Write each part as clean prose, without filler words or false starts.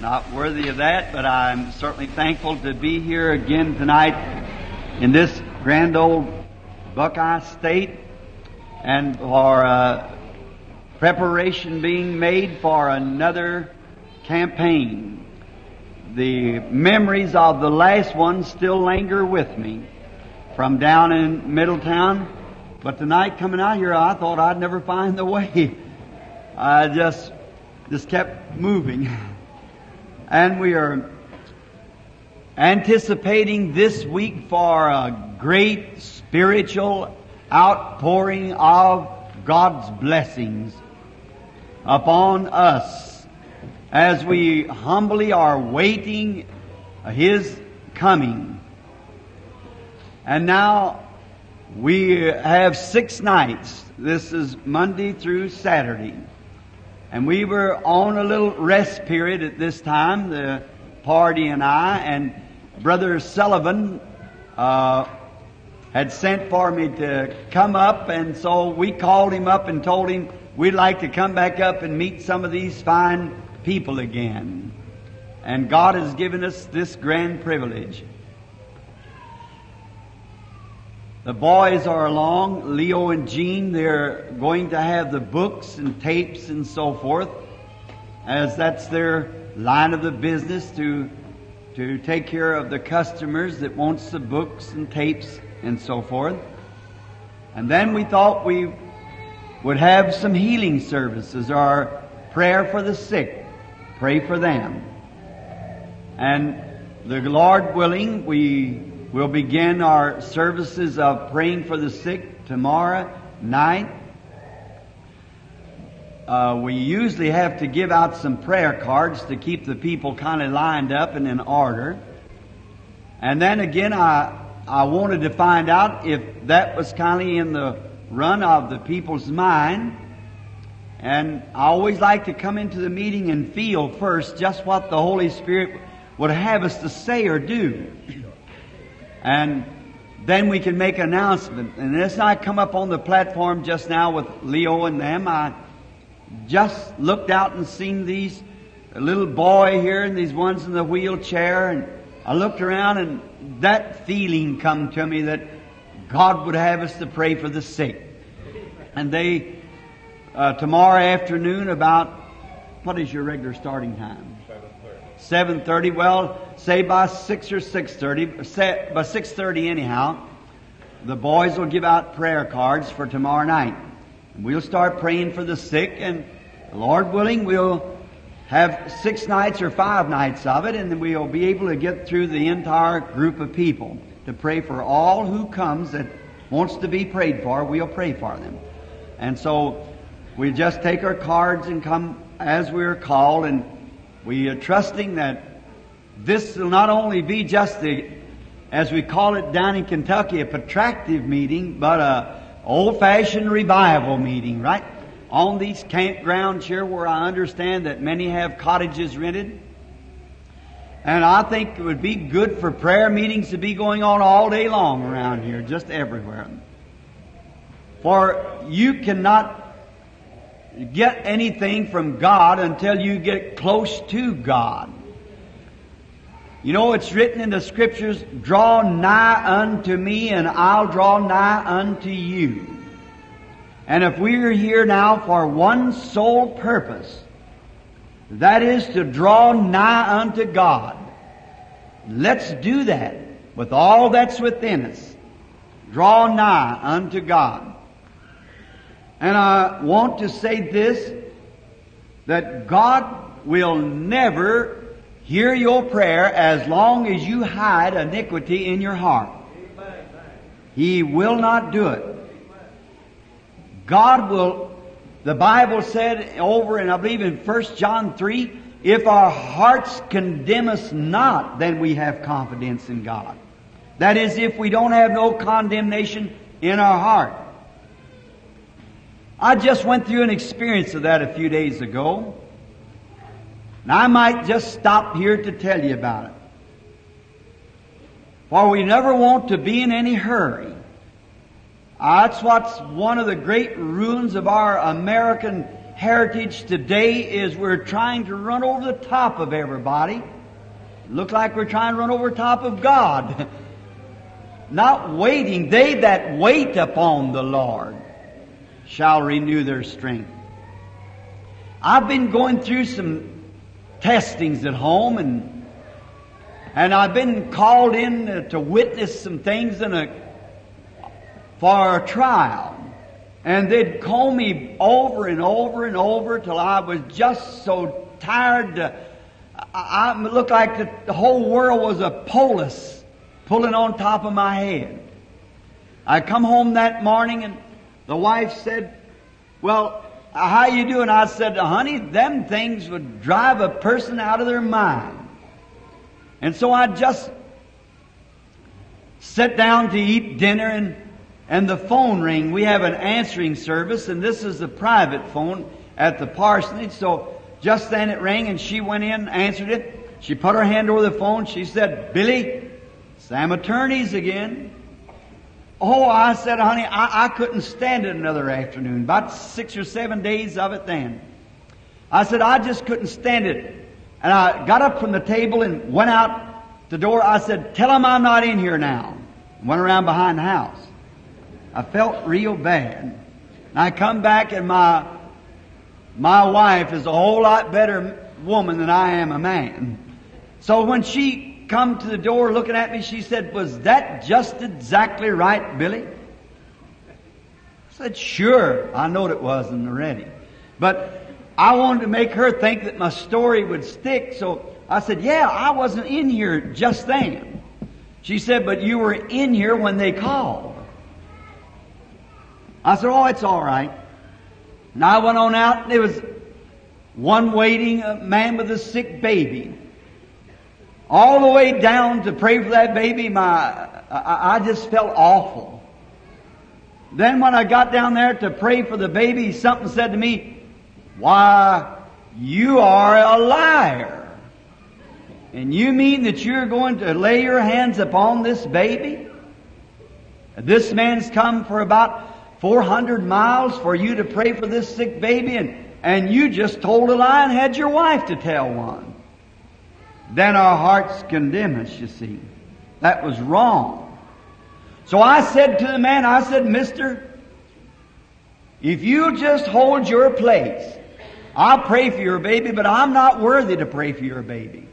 not worthy of that, but I'm certainly thankful to be here again tonight in this grand old Buckeye State, and for preparation being made for another campaign. The memories of the last one still linger with me from down in Middletown, but tonight coming out here I thought I'd never find the way. I just kept moving. And we are anticipating this week for a great spiritual outpouring of God's blessings upon us as we humbly are waiting His coming. And now we have 6 nights. This is Monday through Saturday. And we were on a little rest period at this time, the party and I, and Brother Sullivan had sent for me to come up, and so we called him up and told him we'd like to come back up and meet some of these fine people again. And God has given us this grand privilege. The boys are along, Leo and Jean. They're going to have the books and tapes and so forth, as that's their line of the business, to take care of the customers that wants the books and tapes and so forth. And then we thought we would have some healing services or prayer for the sick. Pray for them. And the Lord willing, we will begin our services of praying for the sick tomorrow night. We usually have to give out some prayer cards to keep the people kind of lined up and in order. And then again, I wanted to find out if that was kind of in the run of the people's mind. And I always like to come into the meeting and feel first just what the Holy Spirit would have us to say or do. And then we can make an announcement. And as I come up on the platform just now with Leo and them, I just looked out and seen these little boy here and these ones in the wheelchair, and I looked around, and that feeling come to me that God would have us to pray for the sick. And they, tomorrow afternoon about, what is your regular starting time? 7:30. 7:30. Well, say by 6 or 6:30, by 6:30 anyhow, the boys will give out prayer cards for tomorrow night. And we'll start praying for the sick, and Lord willing, we'll have 6 nights or 5 nights of it, and then we'll be able to get through the entire group of people to pray for all who comes that wants to be prayed for. We'll pray for them. And so we just take our cards and come as we are called, and we are trusting that this will not only be just the, as we call it down in Kentucky, a protractive meeting, but a old-fashioned revival meeting, right? On these campgrounds here where I understand that many have cottages rented. And I think it would be good for prayer meetings to be going on all day long around here, just everywhere. For you cannot get anything from God until you get close to God. You know, it's written in the Scriptures, "Draw nigh unto me, and I'll draw nigh unto you." And if we're here now for one sole purpose, that is to draw nigh unto God, let's do that with all that's within us. Draw nigh unto God. And I want to say this, that God will never hear your prayer as long as you hide iniquity in your heart. He will not do it. God will, the Bible said over, and I believe in First John 3, if our hearts condemn us not, then we have confidence in God. That is, if we don't have no condemnation in our heart. I just went through an experience of that a few days ago. And I might just stop here to tell you about it. For we never want to be in any hurry. That's what's one of the great ruins of our American heritage today is we're trying to run over the top of everybody. Look like we're trying to run over the top of God. Not waiting. They that wait upon the Lord shall renew their strength. I've been going through some testings at home, and I've been called in to witness some things for a trial. And they'd call me over and over and over till I was just so tired. I looked like the whole world was a polis pulling on top of my head. I come home that morning and the wife said, "Well, how you doing?" I said, "Honey, them things would drive a person out of their mind." And so I just sat down to eat dinner, and the phone rang. We have an answering service, and this is the private phone at the parsonage. So just then it rang, and she went in and answered it. She put her hand over the phone. She said, "Billy, Sam attorneys again." Oh, I said, "Honey, I couldn't stand it another afternoon." About 6 or 7 days of it then. I said, "I just couldn't stand it." And I got up from the table and went out the door. I said, "Tell him I'm not in here now." And went around behind the house. I felt real bad. And I come back, and my wife is a whole lot better woman than I am a man. So when she come to the door looking at me, she said, "Was that just exactly right, Billy?" I said, "Sure, I knowed it wasn't already, but I wanted to make her think that my story would stick, so I said, 'Yeah, I wasn't in here just then.'" She said, "But you were in here when they called." I said, "Oh, it's all right." And I went on out, and there was one waiting, a man with a sick baby. All the way down to pray for that baby, I just felt awful. Then when I got down there to pray for the baby, something said to me, "Why, you are a liar. And you mean that you're going to lay your hands upon this baby? This man's come for about 400 miles for you to pray for this sick baby, and you just told a lie and had your wife to tell one." Then our hearts condemn us, you see. That was wrong. So I said to the man, I said, "Mister, if you just hold your place, I'll pray for your baby, but I'm not worthy to pray for your baby."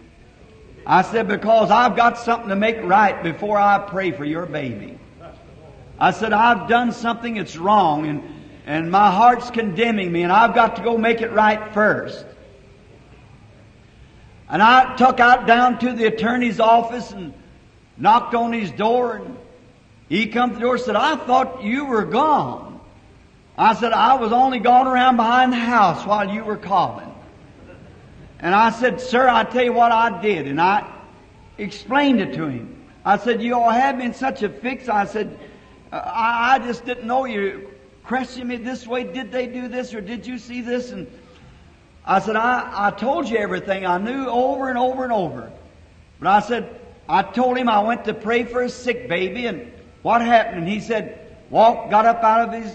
I said, "Because I've got something to make right before I pray for your baby." I said, "I've done something that's wrong, and my heart's condemning me, and I've got to go make it right first." And I took out down to the attorney's office and knocked on his door. And he come to the door and said, "I thought you were gone." I said, "I was only gone around behind the house while you were calling." And I said, "Sir, I tell you what I did." And I explained it to him. I said, "You all had me in such a fix." I said, I just didn't know you questioned me this way. Did they do this, or did you see this?" And I said, I told you everything I knew over and over and over. But I said, I told him I went to pray for a sick baby, and what happened? And he said, got up out of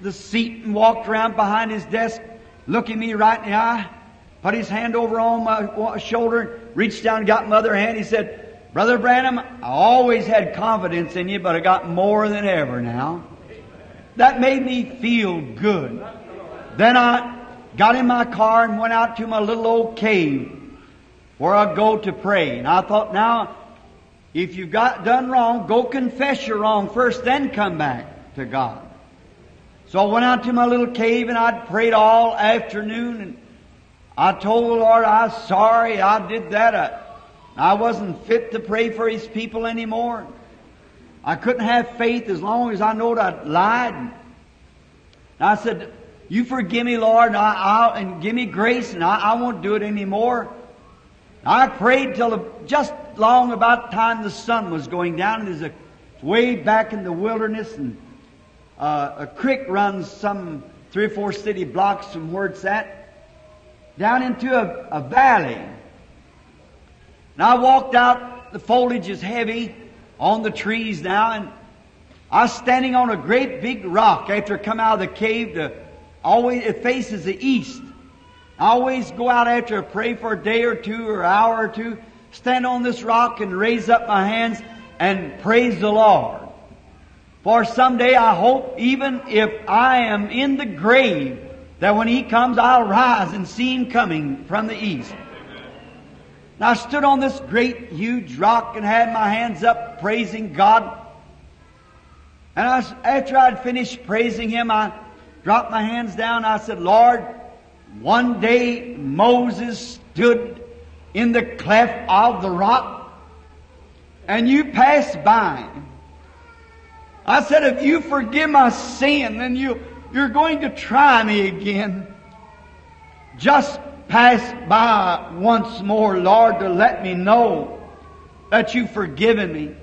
the seat and walked around behind his desk, looking me right in the eye, put his hand over on my shoulder, reached down and got my other hand. He said, "Brother Branham, I always had confidence in you, but I got more than ever now." That made me feel good. Then I got in my car and went out to my little old cave where I go to pray. And I thought, now, if you've done wrong, go confess your wrong first, then come back to God. So I went out to my little cave, and I prayed all afternoon. And I told the Lord, "I'm sorry I did that. I wasn't fit to pray for His people anymore. I couldn't have faith as long as I knowed I lied." And I said, "You forgive me, Lord, and, and give me grace, and I won't do it anymore." I prayed till just long about time the sun was going down. There's a way back in the wilderness, and a creek runs some 3 or 4 city blocks from where it's at, down into a valley. And I walked out. The foliage is heavy on the trees now, and I was standing on a great big rock after I come out of the cave to Always it faces the east. I always go out after I pray for a day or two or an hour or two, stand on this rock and raise up my hands and praise the Lord. For someday I hope, even if I am in the grave, that when He comes I'll rise and see Him coming from the east. And I stood on this great huge rock and had my hands up praising God. And after I'd finished praising Him, I dropped my hands down. I said, Lord, one day Moses stood in the cleft of the rock and You passed by. I said, if You forgive my sin, then You're going to try me again. Just pass by once more, Lord, to let me know that You've forgiven me,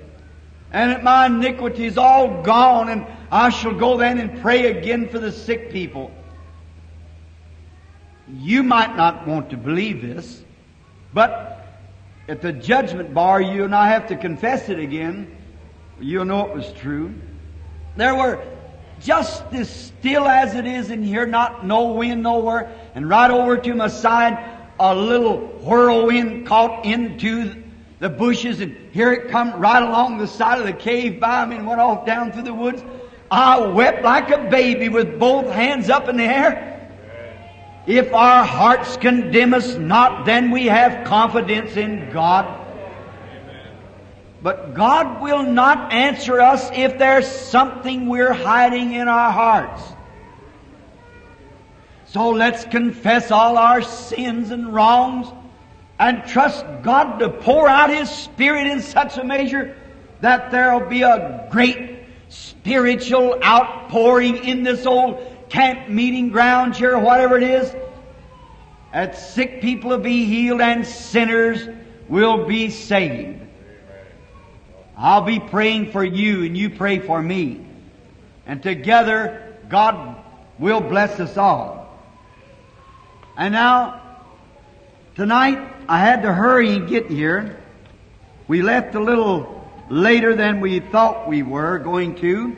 and that my iniquity is all gone, and I shall go then and pray again for the sick people. You might not want to believe this, but at the judgment bar, you and I have to confess it again. You'll know it was true. There were just as still as it is in here, not no wind nowhere, and right over to my side, a little whirlwind caught into the bushes, and here it come right along the side of the cave by me and went off down through the woods. I wept like a baby with both hands up in the air. If our hearts condemn us not, then we have confidence in God. But God will not answer us if there's something we're hiding in our hearts. So let's confess all our sins and wrongs and trust God to pour out His Spirit in such a measure that there'll be a great spiritual outpouring in this old camp meeting ground here, whatever it is, that sick people will be healed and sinners will be saved. I'll be praying for you and you pray for me. And together, God will bless us all. And now, tonight, I had to hurry and get here. We left a little later than we thought we were going to.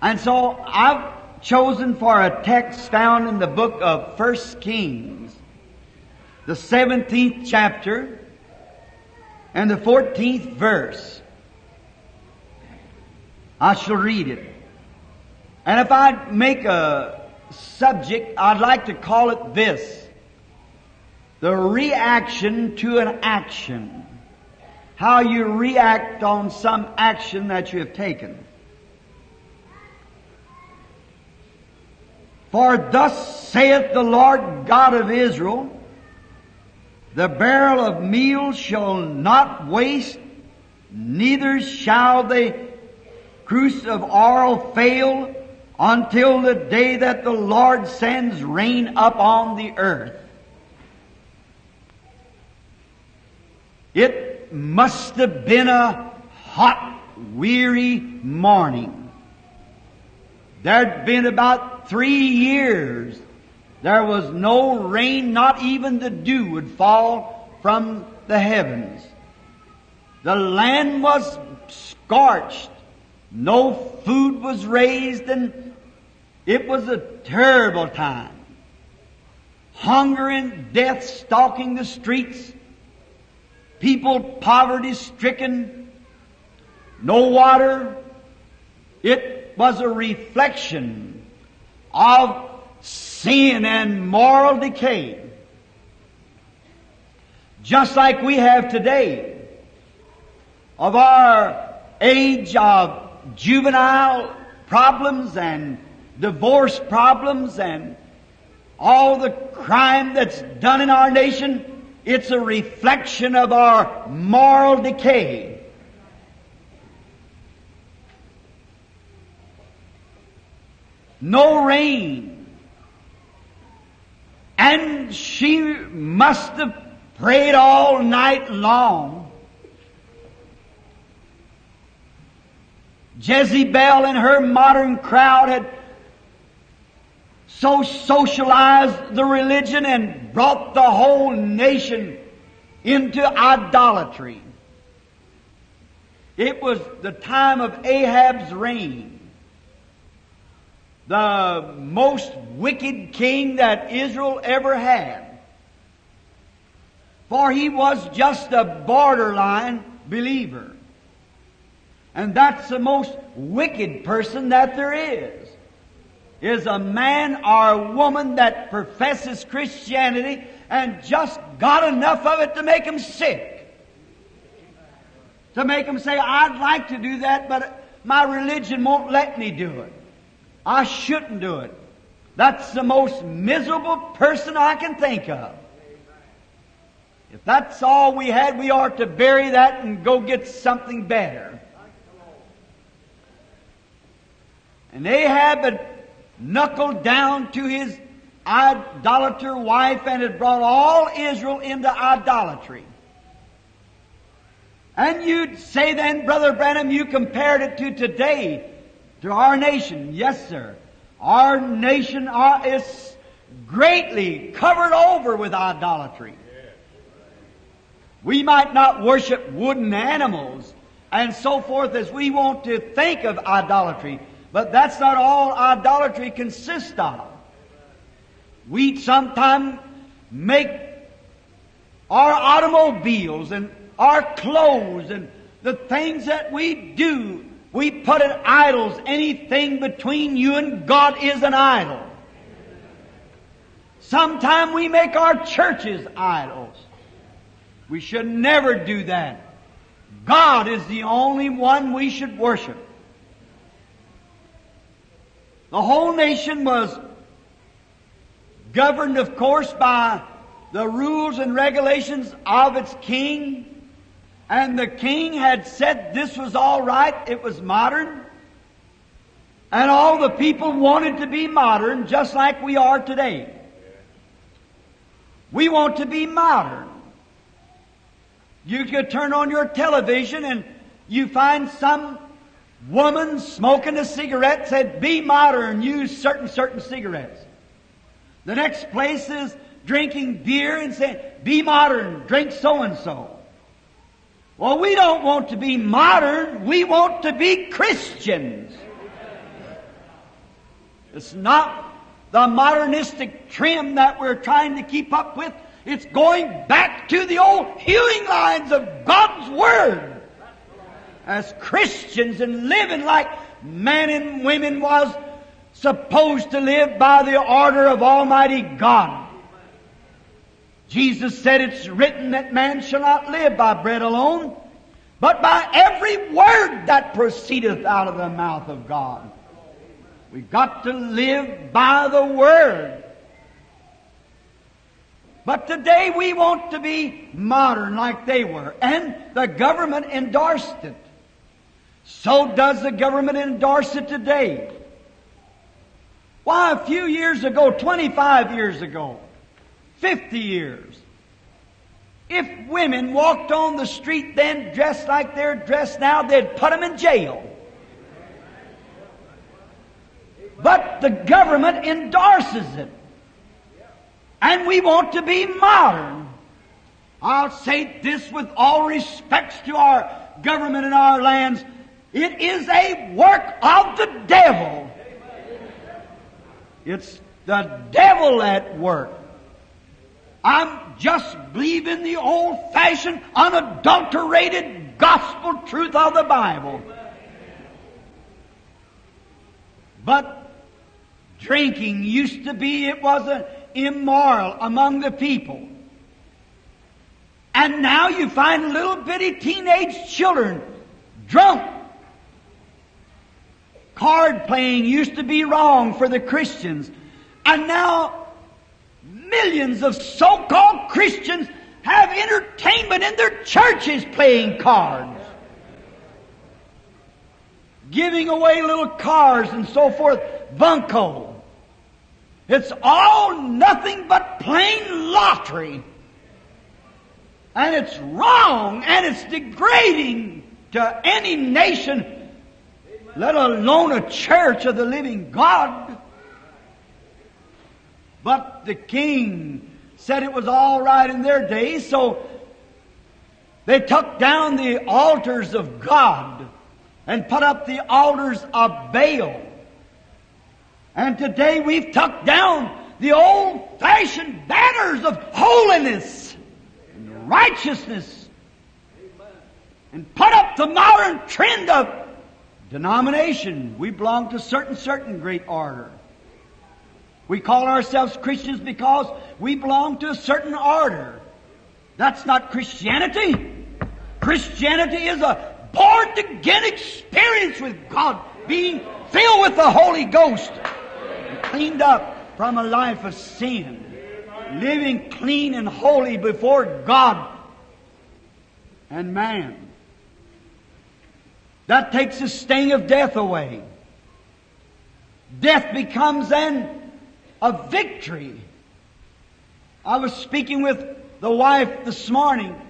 And so, I've chosen for a text found in the book of First Kings, the 17th chapter and the 14th verse. I shall read it. And if I make a subject, I'd like to call it this: the reaction to an action. How you react on some action that you have taken. For thus saith the Lord God of Israel, the barrel of meal shall not waste, neither shall the cruse of oil fail until the day that the Lord sends rain up on the earth. It must have been a hot, weary morning. There'd been about 3 years. There was no rain, not even the dew would fall from the heavens. The land was scorched. No food was raised, and it was a terrible time. Hunger and death stalking the streets. People poverty-stricken. No water. It was a reflection of sin and moral decay. Just like we have today, of our age of juvenile problems and divorce problems and all the crime that's done in our nation, it's a reflection of our moral decay. No rain. And she must have prayed all night long. Jezebel and her modern crowd had so socialized the religion and brought the whole nation into idolatry. It was the time of Ahab's reign. the most wicked king that Israel ever had. For he was just a borderline believer. And that's the most wicked person that there is a man or a woman that professes Christianity and just got enough of it to make him sick. To make him say, I'd like to do that, but my religion won't let me do it. I shouldn't do it. That's the most miserable person I can think of. If that's all we had, we ought to bury that and go get something better. And Ahab had knuckled down to his idolater wife and had brought all Israel into idolatry. And you'd say then, Brother Branham, you compared it to today, to our nation. Yes, sir. Our nation is greatly covered over with idolatry. We might not worship wooden animals and so forth as we want to think of idolatry, but that's not all idolatry consists of. We sometimes make our automobiles and our clothes and the things that we do, we put in idols. Anything between you and God is an idol. Sometimes we make our churches idols. We should never do that. God is the only one we should worship. The whole nation was governed, of course, by the rules and regulations of its king. And the king had said this was all right, it was modern. And all the people wanted to be modern, just like we are today. We want to be modern. You could turn on your television and you find some woman smoking a cigarette, said, be modern, use certain cigarettes. The next place is drinking beer and saying, be modern, drink so-and-so. Well, we don't want to be modern. We want to be Christians. It's not the modernistic trim that we're trying to keep up with. It's going back to the old hewing lines of God's Word. As Christians and living like men and women was supposed to live by the order of Almighty God. Jesus said, it's written that man shall not live by bread alone, but by every word that proceedeth out of the mouth of God. We've got to live by the Word. But today we want to be modern like they were. And the government endorsed it. So does the government endorse it today. Why, a few years ago, 25 years ago, 50 years. If women walked on the street then dressed like they're dressed now, they'd put them in jail. But the government endorses it. And we want to be modern. I'll say this with all respects to our government and our lands. It is a work of the devil. It's the devil at work. I'm just believing the old-fashioned, unadulterated gospel truth of the Bible. But drinking used to be, it was an immoral among the people. And now you find little bitty teenage children drunk. Card playing used to be wrong for the Christians. And now millions of so-called Christians have entertainment in their churches playing cards. Giving away little cars and so forth. Bunco. It's all nothing but plain lottery. And it's wrong and it's degrading to any nation, let alone a church of the living God. But the king said it was all right in their day, so they took down the altars of God and put up the altars of Baal. And today we've tucked down the old-fashioned banners of holiness and righteousness and put up the modern trend of denomination. We belong to certain great order. We call ourselves Christians because we belong to a certain order. That's not Christianity. Christianity is a born-again experience with God, being filled with the Holy Ghost, and cleaned up from a life of sin, living clean and holy before God and man. That takes the sting of death away. Death becomes then a victory. I was speaking with the wife this morning.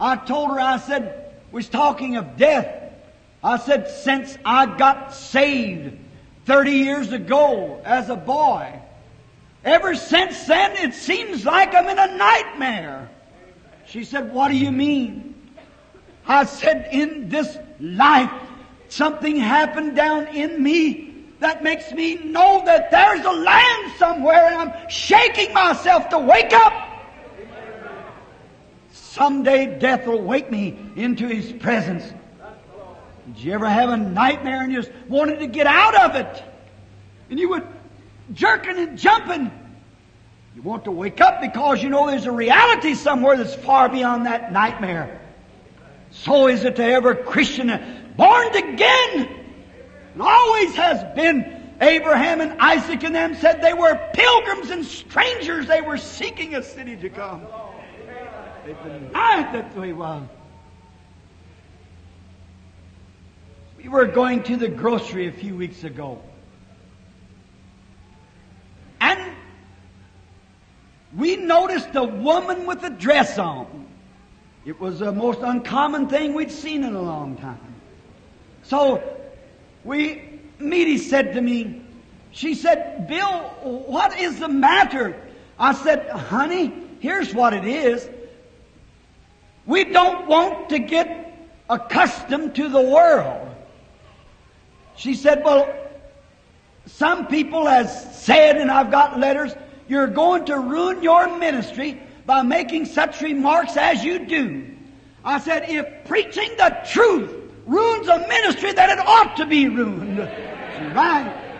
I told her, I said, was talking of death. I said, since I got saved 30 years ago as a boy, ever since then it seems like I'm in a nightmare. She said, what do you mean? I said, in this life, something happened down in me that makes me know that there's a land somewhere, and I'm shaking myself to wake up. Someday death will wake me into His presence. Did you ever have a nightmare and you just wanted to get out of it? And you were jerking and jumping. You want to wake up because you know there's a reality somewhere that's far beyond that nightmare. So is it to every Christian born again. And always has been. Abraham and Isaac and them said they were pilgrims and strangers. They were seeking a city to come. They denied that they were. We were going to the grocery a few weeks ago. And we noticed a woman with a dress on. It was the most uncommon thing we'd seen in a long time. So Meaty said to me, she said, Bill, what is the matter? I said, honey, here's what it is. We don't want to get accustomed to the world. She said, well, some people has said, and I've got letters, you're going to ruin your ministry by making such remarks as you do. I said, if preaching the truth ruins a ministry that it ought to be ruined. She's right.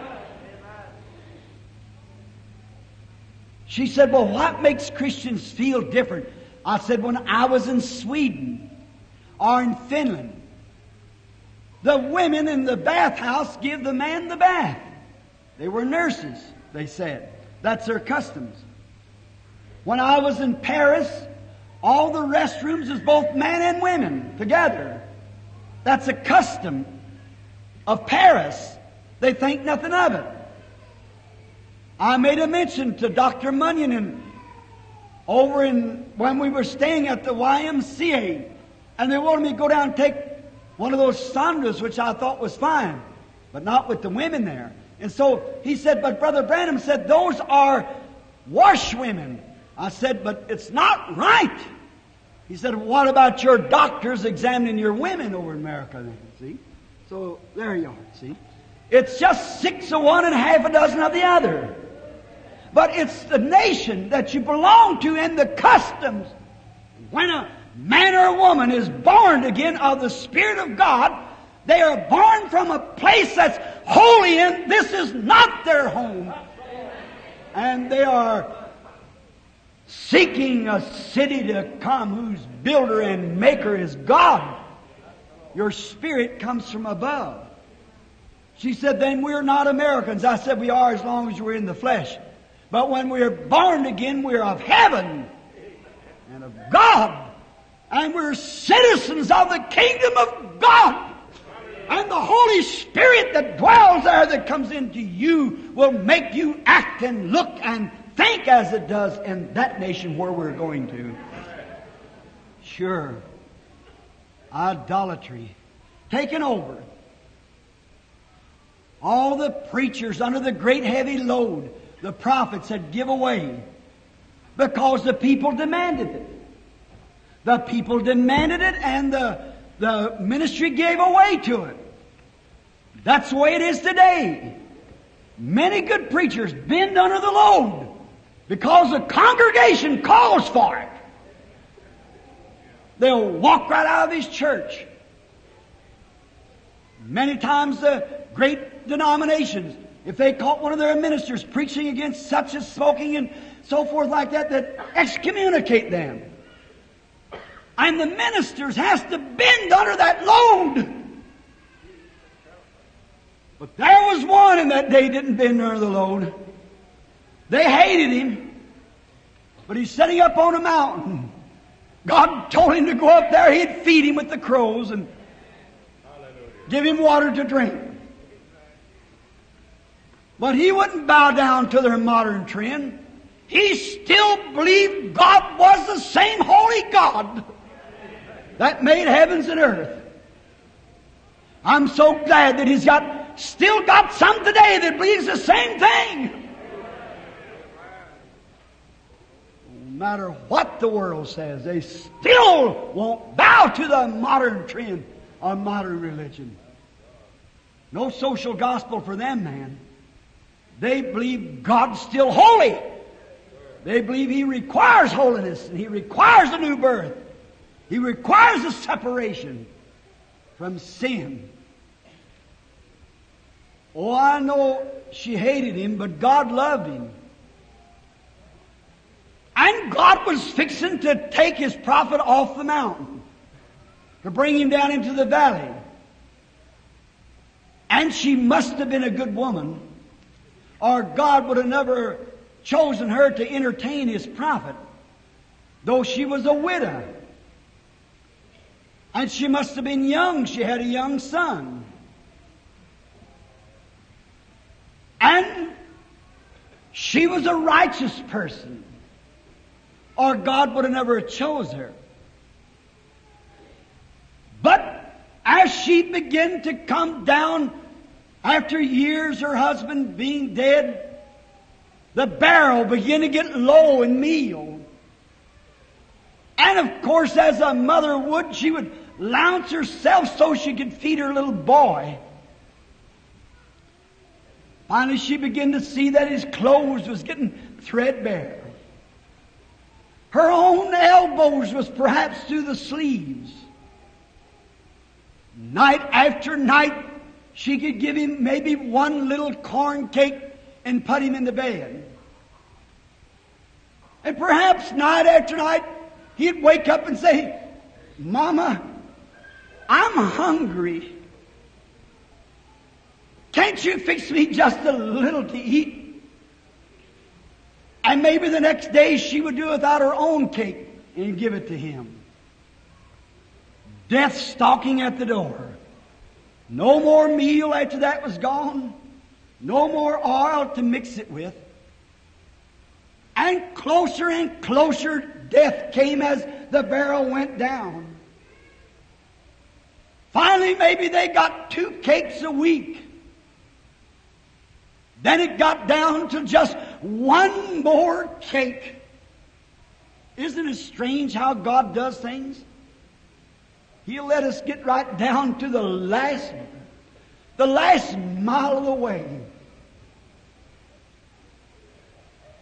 She said, well, what makes Christians feel different? I said, when I was in Sweden or in Finland, the women in the bathhouse give the man the bath. They were nurses, they said. That's their customs. When I was in Paris, all the restrooms is both men and women together. That's a custom of Paris. They think nothing of it. I made a mention to Dr. Munyon when we were staying at the YMCA, and they wanted me to go down and take one of those sondras, which I thought was fine, but not with the women there. And so he said, but Brother Branham said, those are washwomen. I said, but it's not right. He said, what about your doctors examining your women over in America then, see? So there you are, see? It's just 6 of one and half a dozen of the other. But it's the nation that you belong to and the customs. When a man or a woman is born again of the Spirit of God, they are born from a place that's holy, and this is not their home. And they are seeking a city to come whose builder and maker is God. Your spirit comes from above. She said, then we're not Americans. I said, we are as long as we're in the flesh. But when we're born again, we're of heaven and of God. And we're citizens of the kingdom of God. And the Holy Spirit that dwells there, that comes into you, will make you act and look and think as it does in that nation where we're going to. Sure. Idolatry. Taken over. All the preachers under the great heavy load, the prophets had give away because the people demanded it. The people demanded it, and the ministry gave away to it. That's the way it is today. Many good preachers bend under the load because the congregation calls for it. They'll walk right out of his church. Many times the great denominations, if they caught one of their ministers preaching against substance, smoking, and so forth like that, that excommunicate them. And the ministers has to bend under that load. But there was one in that day didn't bend under the load. They hated him. But he's sitting up on a mountain. God told him to go up there. He'd feed him with the crows and give him water to drink. But he wouldn't bow down to their modern trend. He still believed God was the same holy God that made heavens and earth. I'm so glad that he's still got some today that believes the same thing. No matter what the world says, they still won't bow to the modern trend or modern religion. No social gospel for them, man. They believe God's still holy. They believe He requires holiness, and He requires a new birth. He requires a separation from sin. Oh, I know she hated him, but God loved him. And God was fixing to take his prophet off the mountain, to bring him down into the valley. And she must have been a good woman, or God would have never chosen her to entertain his prophet, though she was a widow. And she must have been young. She had a young son. And she was a righteous person, or God would have never chose her. But as she began to come down, after years her husband being dead, the barrel began to get low in meal. And of course, as a mother would, she would lounge herself so she could feed her little boy. Finally, she began to see that his clothes was getting threadbare. Her own elbows was perhaps through the sleeves. Night after night, she could give him maybe one little corn cake and put him in the bed. And perhaps night after night, he'd wake up and say, "Mama, I'm hungry. Can't you fix me just a little to eat?" And maybe the next day she would do without her own cake and give it to him. Death stalking at the door. No more meal after that was gone. No more oil to mix it with. And closer death came as the barrel went down. Finally, maybe they got 2 cakes a week. Then it got down to just 1 more cake. Isn't it strange how God does things? He'll let us get right down to the last mile of the way.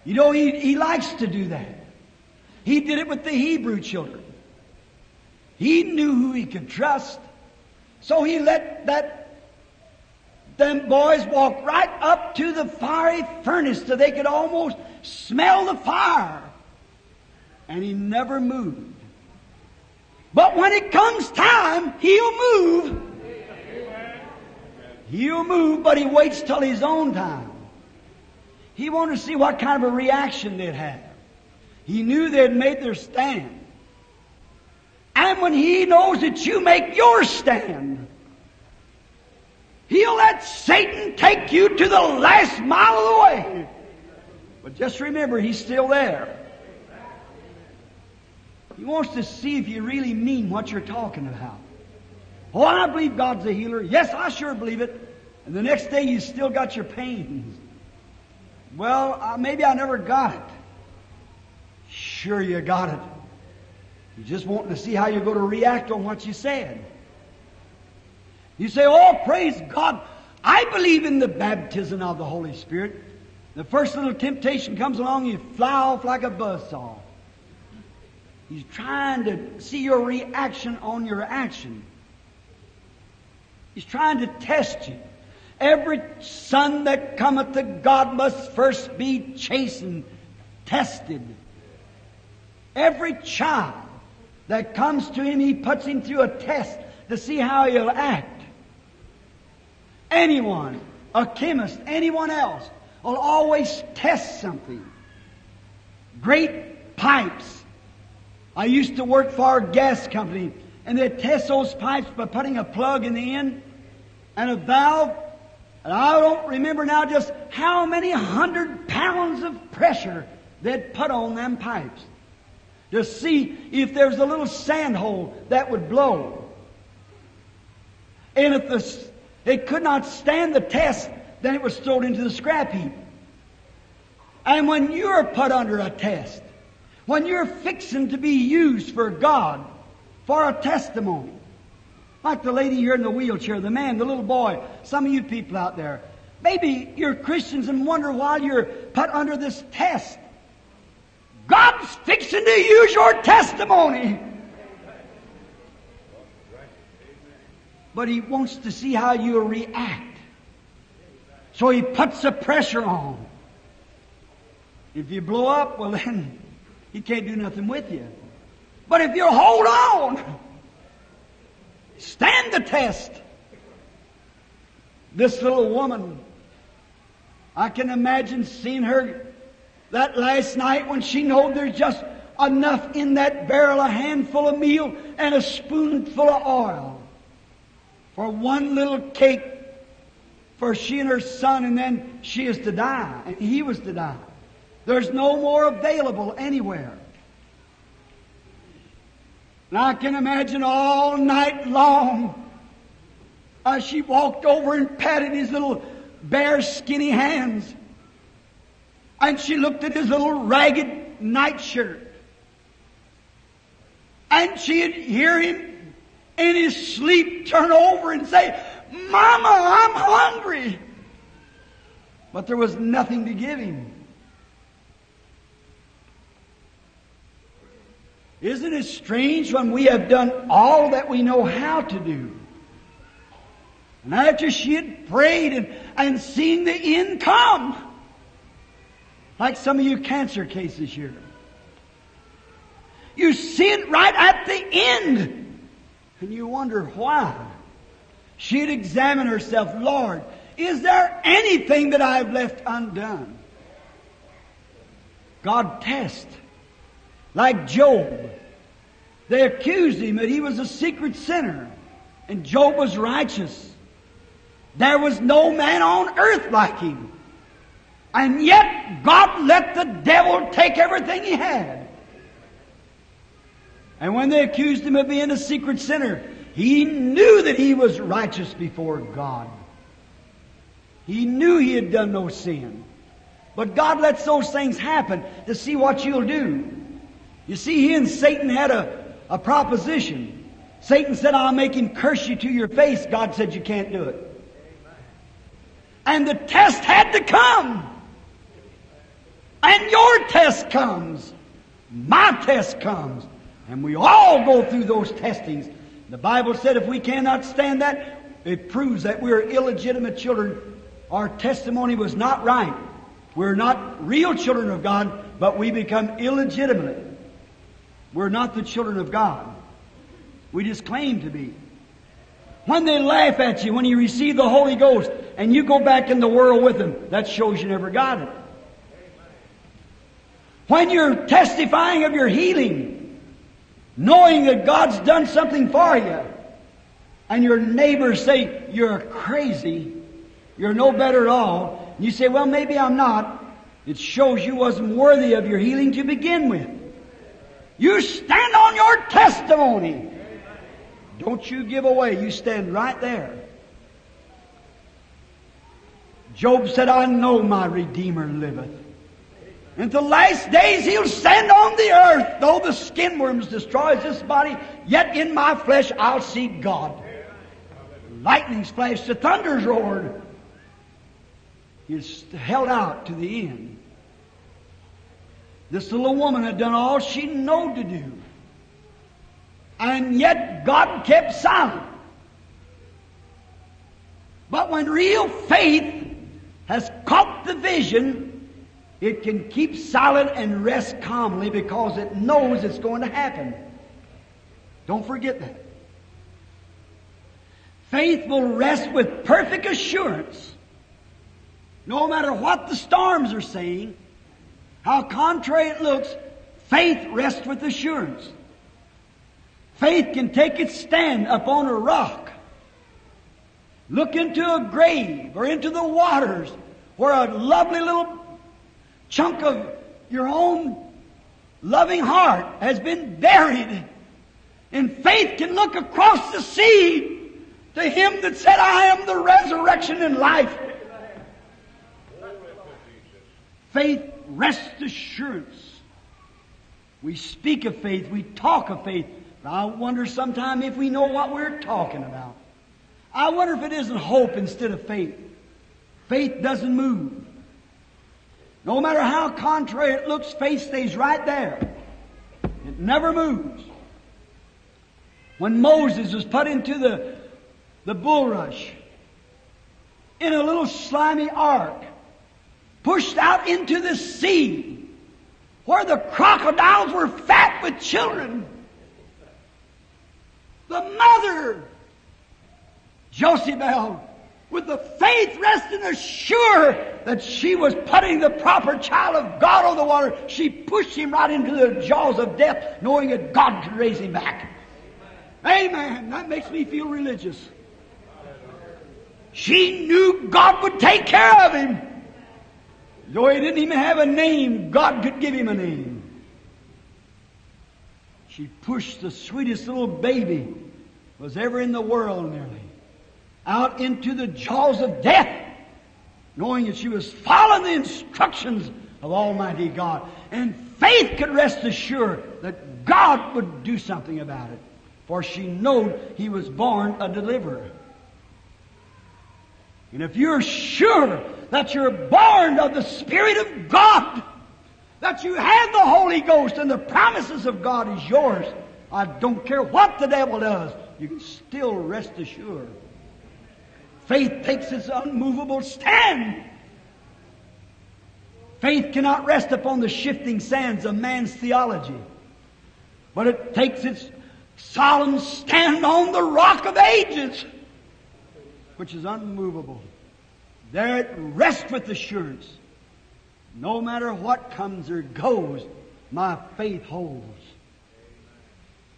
You know, he likes to do that. He did it with the Hebrew children. He knew who he could trust. So he let them boys walk right up to the fiery furnace so they could almost smell the fire. And he never moved. But when it comes time, he'll move. He'll move, but he waits till his own time. He wanted to see what kind of a reaction they'd have. He knew they'd made their stand. And when he knows that you make your stand, he'll let Satan take you to the last mile of the way. But just remember, he's still there. He wants to see if you really mean what you're talking about. Oh, I believe God's a healer. Yes, I sure believe it. And the next day you still got your pains. Well, maybe I never got it. Sure you got it. You just wanting to see how you're going to react on what you said. You say, "Oh, praise God, I believe in the baptism of the Holy Spirit. The first little temptation comes along, you fly off like a buzzsaw. He's trying to see your reaction on your action. He's trying to test you. Every son that cometh to God must first be chastened, tested. Every child that comes to Him, He puts him through a test to see how he'll act. Anyone, a chemist, anyone else, will always test something. Great pipes. I used to work for a gas company, and they'd test those pipes by putting a plug in the end and a valve. And I don't remember now just how many 100 pounds of pressure they'd put on them pipes to see if there was a little sand hole that would blow. And if it could not stand the test, then it was thrown into the scrap heap. And when you're put under a test, when you're fixing to be used for God, for a testimony, like the lady here in the wheelchair, the man, the little boy, some of you people out there, maybe you're Christians and wonder why you're put under this test. God's fixing to use your testimony. But He wants to see how you react. So He puts the pressure on. If you blow up, well then, He can't do nothing with you. But if you hold on, stand the test. This little woman, I can imagine seeing her that last night when she knowed there's just enough in that barrel, a handful of meal and a spoonful of oil for one little cake for she and her son, and then she is to die, and he was to die. There's no more available anywhere. And I can imagine all night long as she walked over and patted his little bare skinny hands. And she looked at his little ragged nightshirt. And she'd hear him in his sleep turn over and say, "Mama, I'm hungry." But there was nothing to give him. Isn't it strange when we have done all that we know how to do? And after she had prayed and seen the end come, like some of you cancer cases here, you see it right at the end, and you wonder why. She'd examine herself, "Lord, is there anything that I've left undone?" God tests. Like Job, they accused him that he was a secret sinner, and Job was righteous. There was no man on earth like him. And yet God let the devil take everything he had. And when they accused him of being a secret sinner, he knew that he was righteous before God. He knew he had done no sin. But God lets those things happen to see what you'll do. You see, he and Satan had a proposition. Satan said, "I'll make him curse you to your face." God said, "You can't do it." And the test had to come. And your test comes. My test comes. And we all go through those testings. The Bible said if we cannot stand that, it proves that we're illegitimate children. Our testimony was not right. We're not real children of God, but we become illegitimate. We're not the children of God. We just claim to be. When they laugh at you, when you receive the Holy Ghost, and you go back in the world with them, that shows you never got it. When you're testifying of your healing, knowing that God's done something for you, and your neighbors say, "You're crazy, you're no better at all," and you say, "Well, maybe I'm not," it shows you wasn't worthy of your healing to begin with. You stand on your testimony. Don't you give away. You stand right there. Job said, "I know my Redeemer liveth. In the last days He'll stand on the earth. Though the skinworms destroys this body, yet in my flesh I'll see God." Lightnings flashed, the thunders roared. He held out to the end. This little woman had done all she knew to do. And yet God kept silent. But when real faith has caught the vision, it can keep silent and rest calmly because it knows it's going to happen. Don't forget that. Faith will rest with perfect assurance. No matter what the storms are saying, how contrary it looks, faith rests with assurance. Faith can take its stand upon a rock. Look into a grave or into the waters where a lovely little chunk of your own loving heart has been buried. And faith can look across the sea to Him that said, I am the resurrection and life. Faith rests assurance. We speak of faith, we talk of faith, but I wonder sometimes if we know what we're talking about. I wonder if it isn't hope instead of faith. Faith doesn't move. No matter how contrary it looks, faith stays right there. It never moves. When Moses was put into the bulrush, in a little slimy ark, pushed out into the sea, where the crocodiles were fat with children, the mother, Jochebed, with the faith resting assured that she was putting the proper child of God on the water, she pushed him right into the jaws of death, knowing that God could raise him back. Amen. That makes me feel religious. She knew God would take care of him. Though he didn't even have a name, God could give him a name. She pushed the sweetest little baby was ever in the world nearly out into the jaws of death, knowing that she was following the instructions of Almighty God. And faith could rest assured that God would do something about it, for she knowed He was born a deliverer. And if you're sure that you're born of the Spirit of God, that you have the Holy Ghost and the promises of God is yours, I don't care what the devil does, you can still rest assured. Faith takes its unmovable stand. Faith cannot rest upon the shifting sands of man's theology, but it takes its solemn stand on the rock of ages, which is unmovable. There it rests with assurance. No matter what comes or goes, my faith holds.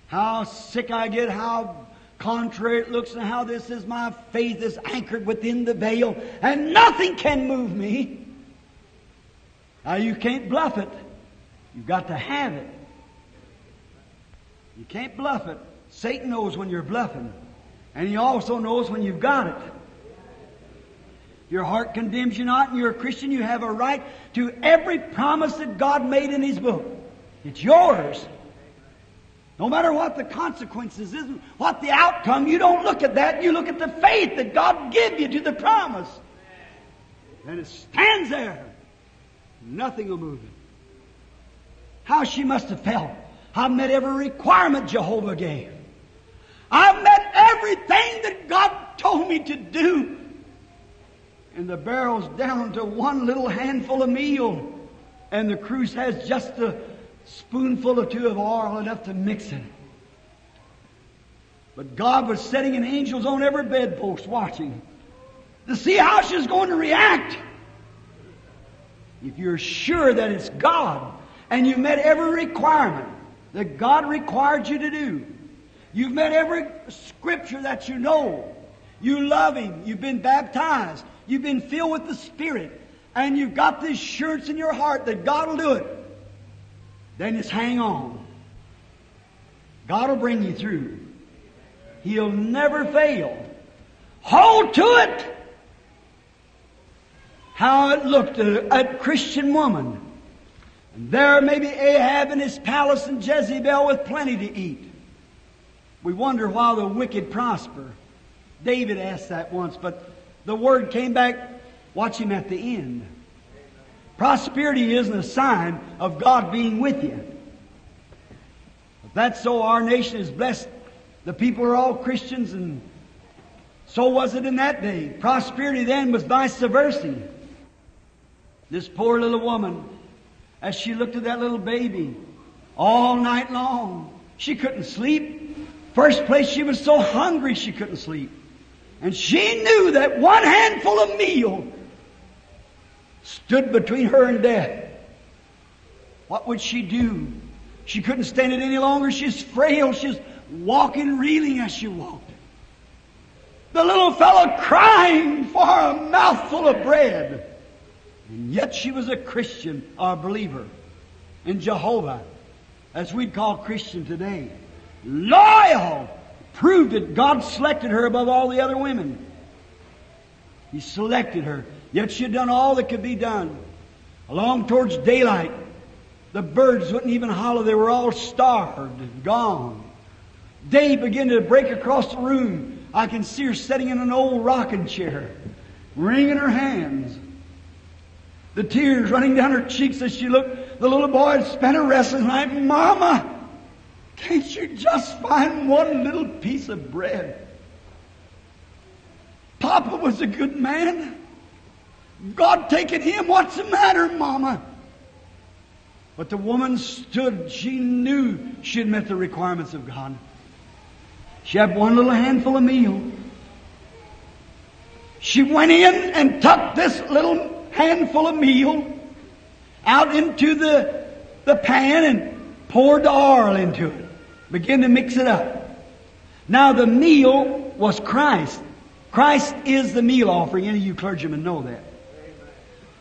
How sick I get, how contrary it looks, and how this is, my faith is anchored within the veil, and nothing can move me. Now, you can't bluff it. You've got to have it. You can't bluff it. Satan knows when you're bluffing, and he also knows when you've got it. Your heart condemns you not, and you're a Christian. You have a right to every promise that God made in His book. It's yours. No matter what the consequences is, what the outcome, you don't look at that. You look at the faith that God gave you to the promise. And it stands there. Nothing will move it. How she must have felt. I've met every requirement Jehovah gave. I've met everything that God told me to do. And the barrel's down to one little handful of meal. And the cruse has just a spoonful or two of oil enough to mix it. But God was setting an angels on every bedpost watching to see how she's going to react. If you're sure that it's God and you've met every requirement that God required you to do, you've met every scripture that you know, you love Him, you've been baptized, you've been filled with the Spirit, and you've got the assurance in your heart that God will do it, then just hang on. God will bring you through. He'll never fail. Hold to it! How it looked a Christian woman. And there may be Ahab in his palace and Jezebel with plenty to eat. We wonder why the wicked prosper. David asked that once, but the word came back Watch Him at the end. Prosperity isn't a sign of God being with you. If that's so, our nation is blessed. The people are all Christians, and so was it in that day. Prosperity then was vice versa. This poor little woman, as she looked at that little baby all night long, she couldn't sleep. First place, she was so hungry she couldn't sleep. And she knew that one handful of meal stood between her and death. What would she do? She couldn't stand it any longer. She's frail. She's walking, reeling as she walked. The little fellow crying for a mouthful of bread. And yet she was a Christian, or a believer in Jehovah, as we'd call Christian today. Loyal! Proved that God selected her above all the other women. He selected her. Yet she had done all that could be done. Along towards daylight, the birds wouldn't even holler. They were all starved and gone. Day began to break across the room. I can see her sitting in an old rocking chair, wringing her hands. The tears running down her cheeks as she looked. The little boy had spent a restless night. Mama, can't you just find one little piece of bread? Papa was a good man. God taken him. What's the matter, Mama? But the woman stood. She knew she had met the requirements of God. She had one little handful of meal. She went in and tucked this little handful of meal out into the pan and poured the oil into it. Began to mix it up. Now the meal was Christ. Christ is the meal offering. Any of you clergymen know that.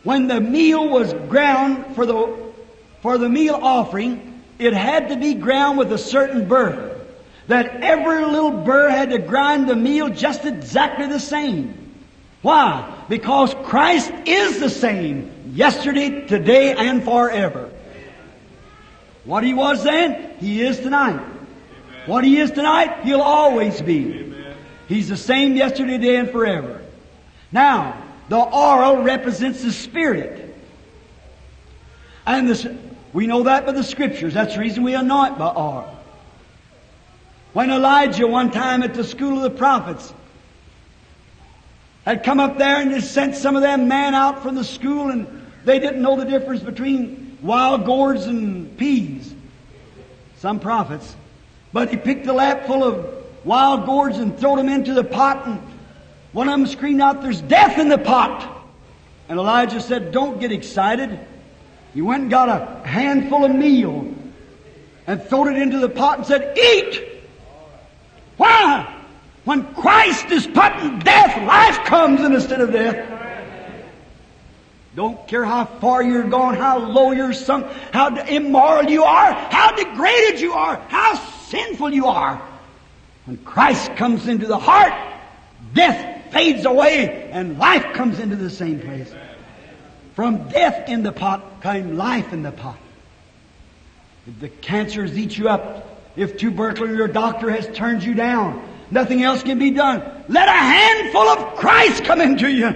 When the meal was ground for the meal offering, it had to be ground with a certain burr. That every little burr had to grind the meal just exactly the same. Why? Because Christ is the same yesterday, today, and forever. What He was then, He is tonight. Amen. What He is tonight, He'll always be. Amen. He's the same yesterday, today, and forever. Now, the oil represents the Spirit. And we know that by the Scriptures. That's the reason we anoint by oil. When Elijah, one time at the school of the prophets, had come up there and just sent some of them men out from the school, and they didn't know the difference between wild gourds and peas. Some prophets. But he picked a lap full of wild gourds and threw them into the pot, and one of them screamed out, "There's death in the pot!" And Elijah said, "Don't get excited." He went and got a handful of meal and threw it into the pot and said, "Eat!" Why? When Christ is putting death, life comes instead of death. Don't care how far you're gone, how low you're sunk, how immoral you are, how degraded you are, how sinful you are. When Christ comes into the heart, death fades away and life comes into the same place. From death in the pot came life in the pot. If the cancers eat you up, if tuberculosis, your doctor has turned you down, nothing else can be done. Let a handful of Christ come into you.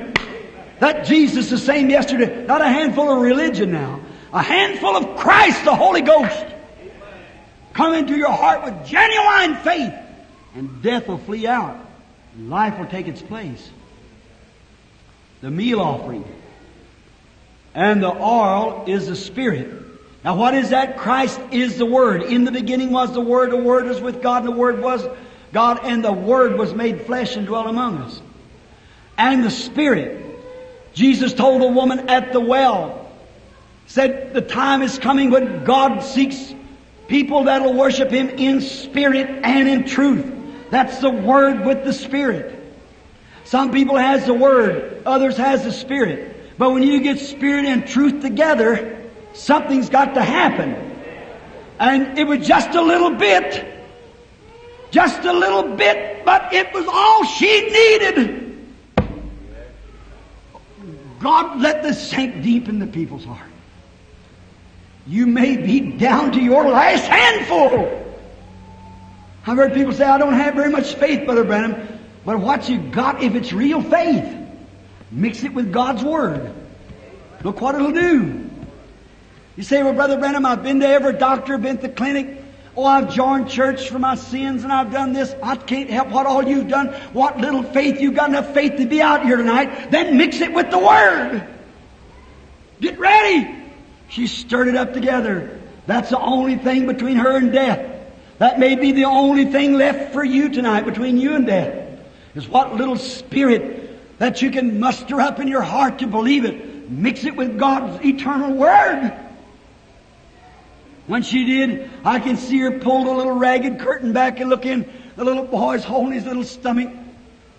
That Jesus the same yesterday. Not a handful of religion now. A handful of Christ, the Holy Ghost. Come into your heart with genuine faith. And death will flee out. And life will take its place. The meal offering. And the oil is the Spirit. Now what is that? Christ is the Word. In the beginning was the Word was with God, and the Word was God, and the Word was made flesh and dwelt among us. And the Spirit. Jesus told the woman at the well, said, the time is coming when God seeks people that will worship Him in spirit and in truth. That's the Word with the Spirit. Some people has the Word, others has the Spirit. But when you get Spirit and truth together, something's got to happen. And it was just a little bit. Just a little bit, but it was all she needed. God, let this sink deep in the people's heart. You may be down to your last handful. I've heard people say, I don't have very much faith, Brother Branham. But what you got, if it's real faith, Mix it with God's Word. Look what it'll do. You say, well, Brother Branham, I've been to every doctor, been to the clinic. Oh, I've joined church for my sins, and I've done this. I can't help what all you've done. What little faith. You've got enough faith to be out here tonight. Then mix it with the Word. Get ready. She stirred it up together. That's the only thing between her and death. That may be the only thing left for you tonight, between you and death, is what little spirit that you can muster up in your heart to believe it. Mix it with God's eternal Word. When she did, I can see her pull the little ragged curtain back and look in. The little boy's holding his little stomach.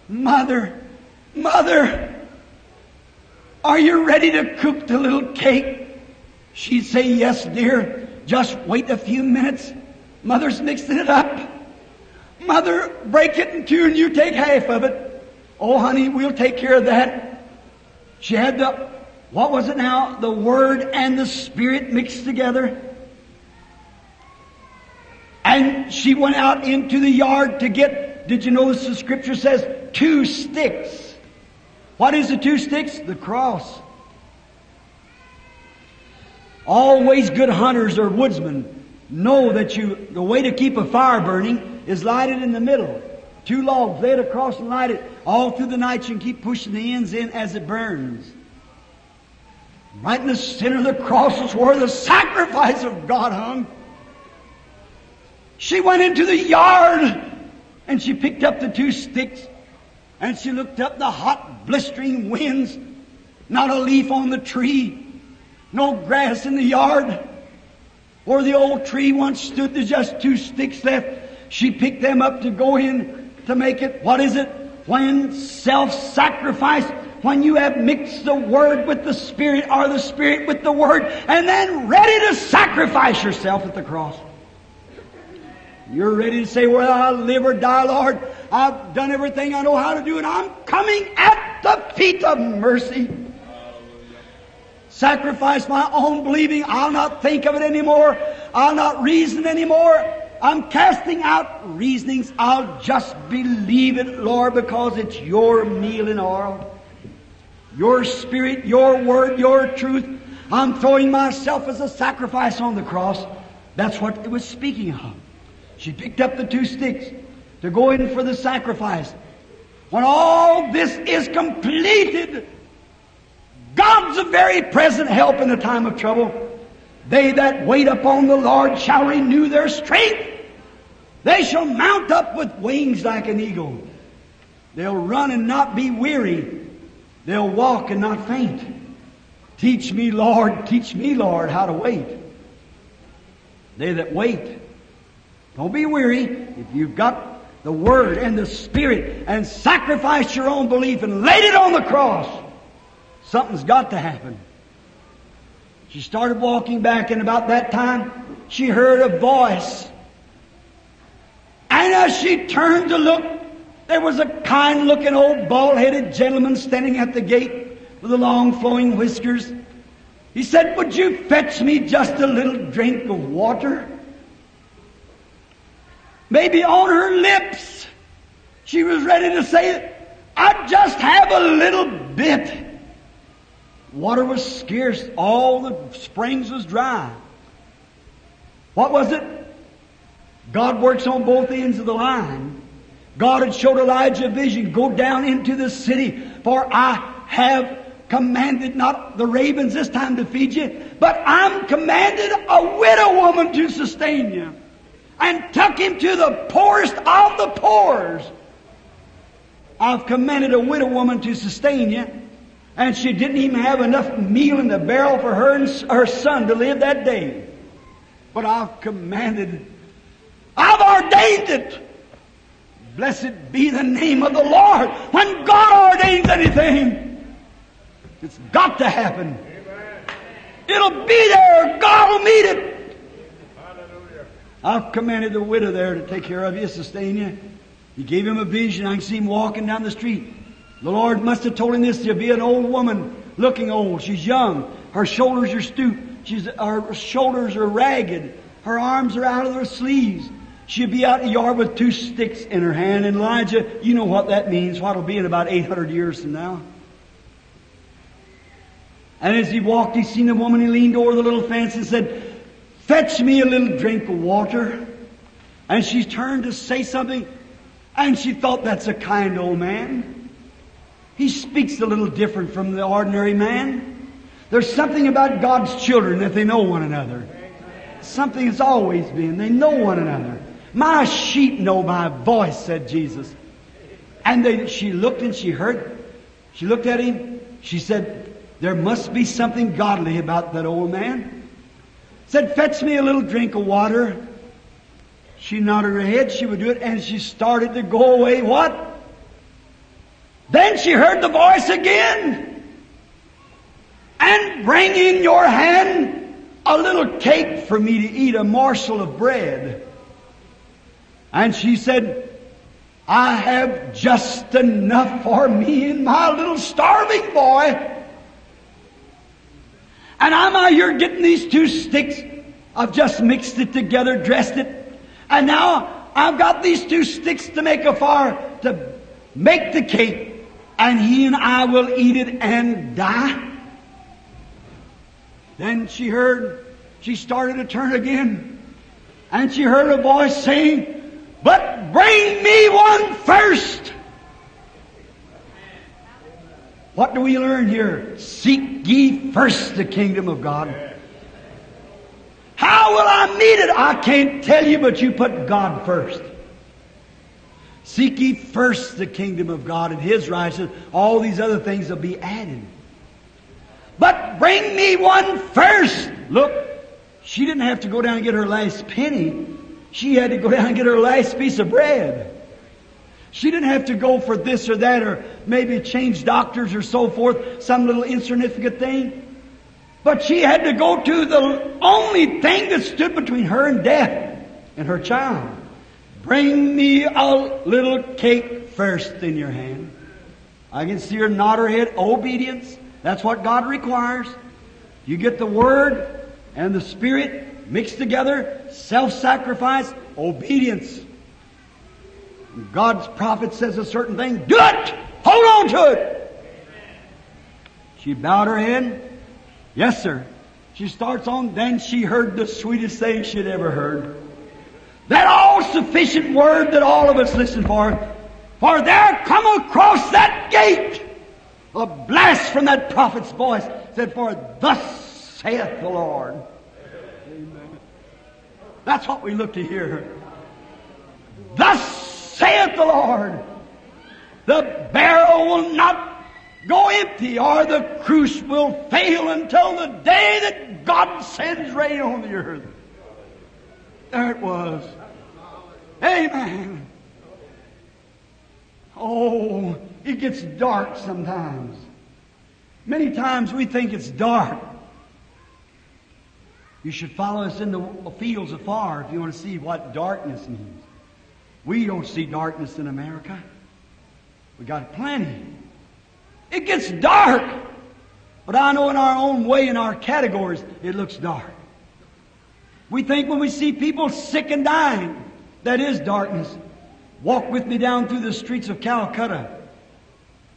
Mother, Mother, are you ready to cook the little cake? She'd say, yes, dear. Just wait a few minutes. Mother's mixing it up. Mother, break it in two and you take half of it. Oh, honey, we'll take care of that. She had the, what was it now? The Word and the Spirit mixed together. And she went out into the yard to get, did you notice the Scripture says, 2 sticks. What is the 2 sticks? The cross. Always good hunters or woodsmen know that the way to keep a fire burning is light it in the middle. 2 logs, lay it across and light it. All through the night you can keep pushing the ends in as it burns. Right in the center of the cross is where the sacrifice of God hung. She went into the yard and she picked up the 2 sticks and she looked up the hot, blistering winds. Not a leaf on the tree. No grass in the yard. Where the old tree once stood, there's just 2 sticks left. She picked them up to go in to make it. What is it? When self-sacrifice, when you have mixed the Word with the Spirit or the Spirit with the Word, and then ready to sacrifice yourself at the cross. You're ready to say, well, I'll live or die, Lord. I've done everything I know how to do, and I'm coming at the feet of mercy. Hallelujah. Sacrifice my own believing. I'll not think of it anymore. I'll not reason anymore. I'm casting out reasonings. I'll just believe it, Lord, because it's your meal and oil. Your Spirit, your Word, your truth. I'm throwing myself as a sacrifice on the cross. That's what it was speaking of. She picked up the 2 sticks to go in for the sacrifice. When all this is completed, God's a very present help in the time of trouble. They that wait upon the Lord shall renew their strength. They shall mount up with wings like an eagle. They'll run and not be weary. They'll walk and not faint. Teach me, Lord, how to wait. They that wait. Don't be weary. If you've got the Word and the Spirit and sacrificed your own belief and laid it on the cross, something's got to happen. She started walking back, and about that time she heard a voice. And as she turned to look, there was a kind-looking old bald-headed gentleman standing at the gate with the long flowing whiskers. He said, would you fetch me just a little drink of water? Maybe on her lips, she was ready to say it. I just have a little bit. Water was scarce. All the springs was dry. What was it? God works on both ends of the line. God had showed Elijah a vision. Go down into the city, for I have commanded not the ravens this time to feed you, but I'm commanded a widow woman to sustain you. And took him to the poorest of the poors. I've commanded a widow woman to sustain you. And she didn't even have enough meal in the barrel for her and her son to live that day. But I've commanded. I've ordained it. Blessed be the name of the Lord. When God ordains anything, it's got to happen. It'll be there. God will meet it. I've commanded the widow there to take care of you, sustain you. He gave him a vision. I can see him walking down the street. The Lord must have told him this. There'll be an old woman looking old. She's young. Her shoulders are stooped. Her shoulders are ragged. Her arms are out of her sleeves. She'll be out in the yard with 2 sticks in her hand. And Elijah, you know what that means. What'll be in about 800 years from now. And as he walked, he seen a woman. He leaned over the little fence and said, "Fetch me a little drink of water." And she turned to say something, and she thought, that's a kind old man. He speaks a little different from the ordinary man. There's something about God's children that they know one another. Something has always been. They know one another. "My sheep know my voice," said Jesus. And she looked and she heard. She looked at him. She said, "There must be something godly about that old man." Said, "Fetch me a little drink of water." She nodded her head. She would do it. And she started to go away. What? Then she heard the voice again. "And bring in your hand a little cake for me to eat, a morsel of bread." And she said, "I have just enough for me and my little starving boy. And I'm out here getting these two sticks. I've just mixed it together, dressed it. And now I've got these two sticks to make a fire, to make the cake. And he and I will eat it and die." Then she heard, she started to turn again. And she heard a voice saying, "But bring me one first." What do we learn here? Seek ye first the kingdom of God. How will I meet it? I can't tell you, but you put God first. Seek ye first the kingdom of God and His righteousness. All these other things will be added. But bring me one first. Look, she didn't have to go down and get her last penny. She had to go down and get her last piece of bread. She didn't have to go for this or that or maybe change doctors or so forth, some little insignificant thing. But she had to go to the only thing that stood between her and death and her child. "Bring me a little cake first in your hand." I can see her nod her head. Obedience. That's what God requires. You get the Word and the Spirit mixed together. Self-sacrifice. Obedience. God's prophet says a certain thing. Do it! Hold on to it! Amen. She bowed her head. "Yes, sir." She starts on. Then she heard the sweetest thing she'd ever heard. That all-sufficient word that all of us listen for. "For there come across that gate a blast from that prophet's voice." Said, "For thus saith the Lord." Amen. That's what we look to hear. Thus saith the Lord, the barrel will not go empty, or the cruse will fail until the day that God sends rain on the earth. There it was. Amen. Oh, it gets dark sometimes. Many times we think it's dark. You should follow us in the fields afar if you want to see what darkness means. We don't see darkness in America. We got plenty. It gets dark. But I know in our own way, in our categories, it looks dark. We think when we see people sick and dying, that is darkness. Walk with me down through the streets of Calcutta.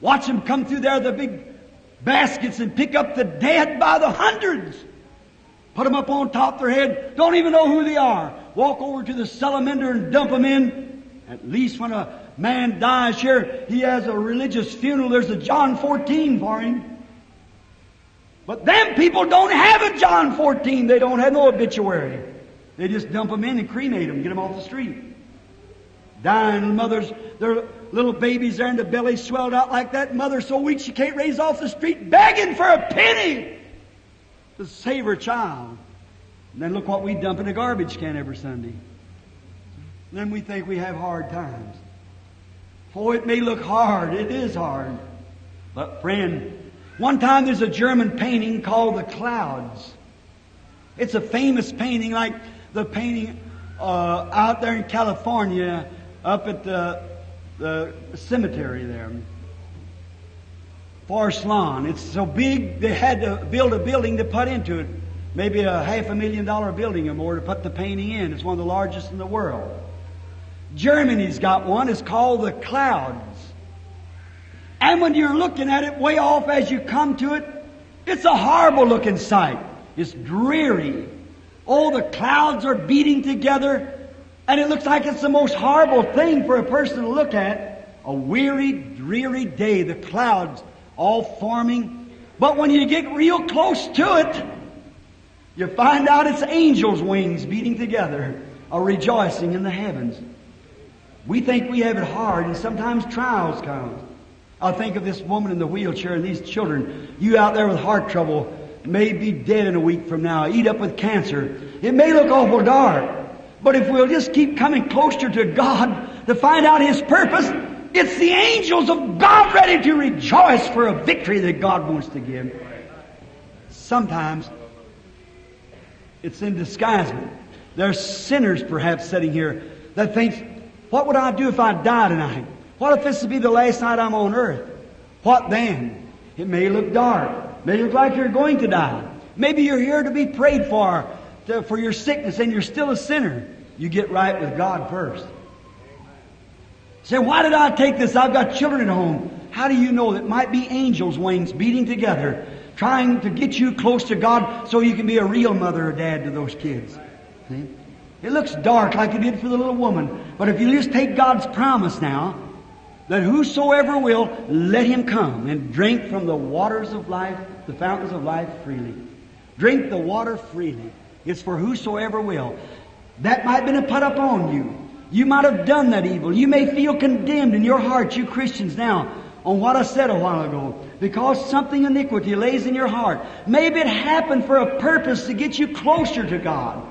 Watch them come through there, the big baskets, and pick up the dead by the hundreds. Put them up on top of their head. Don't even know who they are. Walk over to the salamander and dump them in. At least when a man dies here, he has a religious funeral. There's a John 14 for him. But them people don't have a John 14. They don't have no obituary. They just dump them in and cremate them, get them off the street. Dying mothers, their little babies there in the belly swelled out like that. Mother's so weak she can't raise off the street, begging for a penny to save her child. And then look what we dump in a garbage can every Sunday. And then we think we have hard times. Oh, it may look hard. It is hard. But friend, one time there's a German painting called The Clouds. It's a famous painting like the painting out there in California up at the cemetery there. Forest Lawn. It's so big they had to build a building to put into it. Maybe a $500,000 building or more to put the painting in. It's one of the largest in the world. Germany's got one. It's called The Clouds. And when you're looking at it way off as you come to it, It's a horrible-looking sight. It's dreary. Oh, the clouds are beating together, and it looks like it's the most horrible thing for a person to look at. A weary, dreary day, the clouds all forming. But when you get real close to it, you find out it's angels' wings beating together, or rejoicing in the heavens. We think we have it hard, and sometimes trials come. I think of this woman in the wheelchair and these children. You out there with heart trouble may be dead in a week from now, eat up with cancer. It may look awful dark, but if we'll just keep coming closer to God to find out His purpose, it's the angels of God ready to rejoice for a victory that God wants to give. Sometimes it's in disguise. There's sinners perhaps sitting here that thinks, what would I do if I die tonight? What if this would be the last night I'm on earth? What then? It may look dark. It may look like you're going to die. Maybe you're here to be prayed for your sickness, and you're still a sinner. You get right with God first. Say, why did I take this? I've got children at home. How do you know? That might be angels' wings beating together, trying to get you close to God so you can be a real mother or dad to those kids. See? It looks dark like it did for the little woman. But if you just take God's promise now, that whosoever will, let him come and drink from the waters of life, the fountains of life freely. Drink the water freely. It's for whosoever will. That might have been put up on you. You might have done that evil. You may feel condemned in your heart, you Christians now, on what I said a while ago, because something iniquity lays in your heart. Maybe it happened for a purpose to get you closer to God.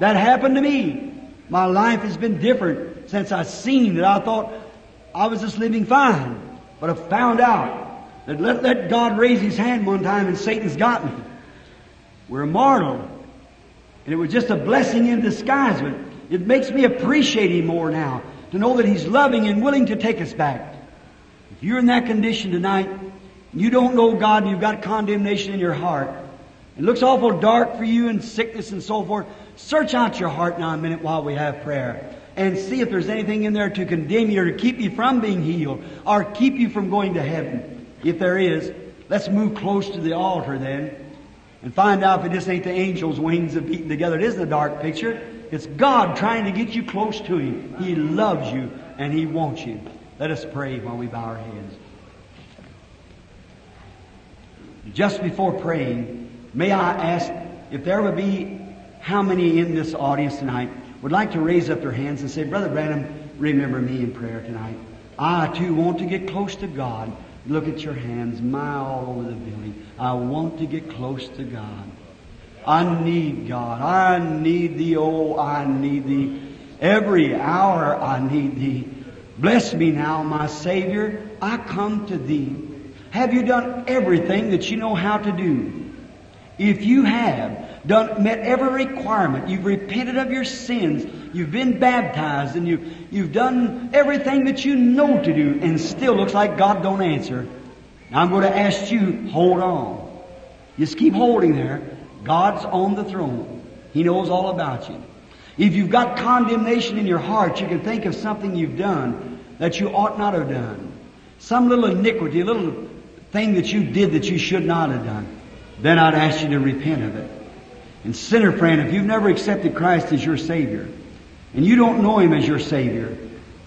That happened to me. My life has been different since I've seen that. I thought I was just living fine, but I found out that let God raise His hand one time and Satan's got me. We're mortal, and it was just a blessing in disguise. It makes me appreciate Him more now, to know that He's loving and willing to take us back. If you're in that condition tonight, and you don't know God, and you've got condemnation in your heart, it looks awful dark for you and sickness and so forth, search out your heart now a minute while we have prayer, and see if there's anything in there to condemn you or to keep you from being healed or keep you from going to heaven. If there is, let's move close to the altar then and find out if it just ain't the angels' wings that beaten together. It isn't a dark picture. It's God trying to get you close to Him. He loves you and He wants you. Let us pray while we bow our heads. Just before praying, may I ask if there would be how many in this audience tonight would like to raise up their hands and say, Brother Branham, remember me in prayer tonight. I, too, want to get close to God. Look at your hands, my all over the building. I want to get close to God. I need God. I need Thee, oh, I need Thee. Every hour I need Thee. Bless me now, my Savior. I come to Thee. Have you done everything that you know how to do? If you have met every requirement, you've repented of your sins, you've been baptized, and you've done everything that you know to do, and still looks like God don't answer. Now I'm going to ask you, hold on. Just keep holding there. God's on the throne. He knows all about you. If you've got condemnation in your heart, you can think of something you've done that you ought not have done. Some little iniquity, a little thing that you did that you should not have done. Then I'd ask you to repent of it. And sinner friend, if you've never accepted Christ as your Savior, and you don't know Him as your Savior,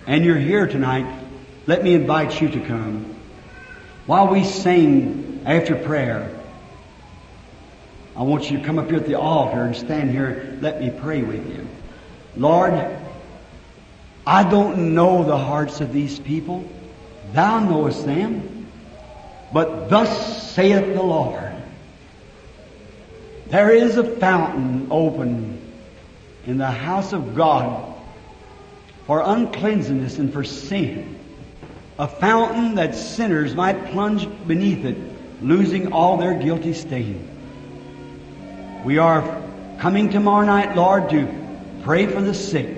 and you're here tonight, let me invite you to come. While we sing after prayer, I want you to come up here at the altar and stand here and let me pray with you. Lord, I don't know the hearts of these people. Thou knowest them. But thus saith the Lord. There is a fountain open in the house of God for uncleanness and for sin. A fountain that sinners might plunge beneath it, losing all their guilty stain. We are coming tomorrow night, Lord, to pray for the sick.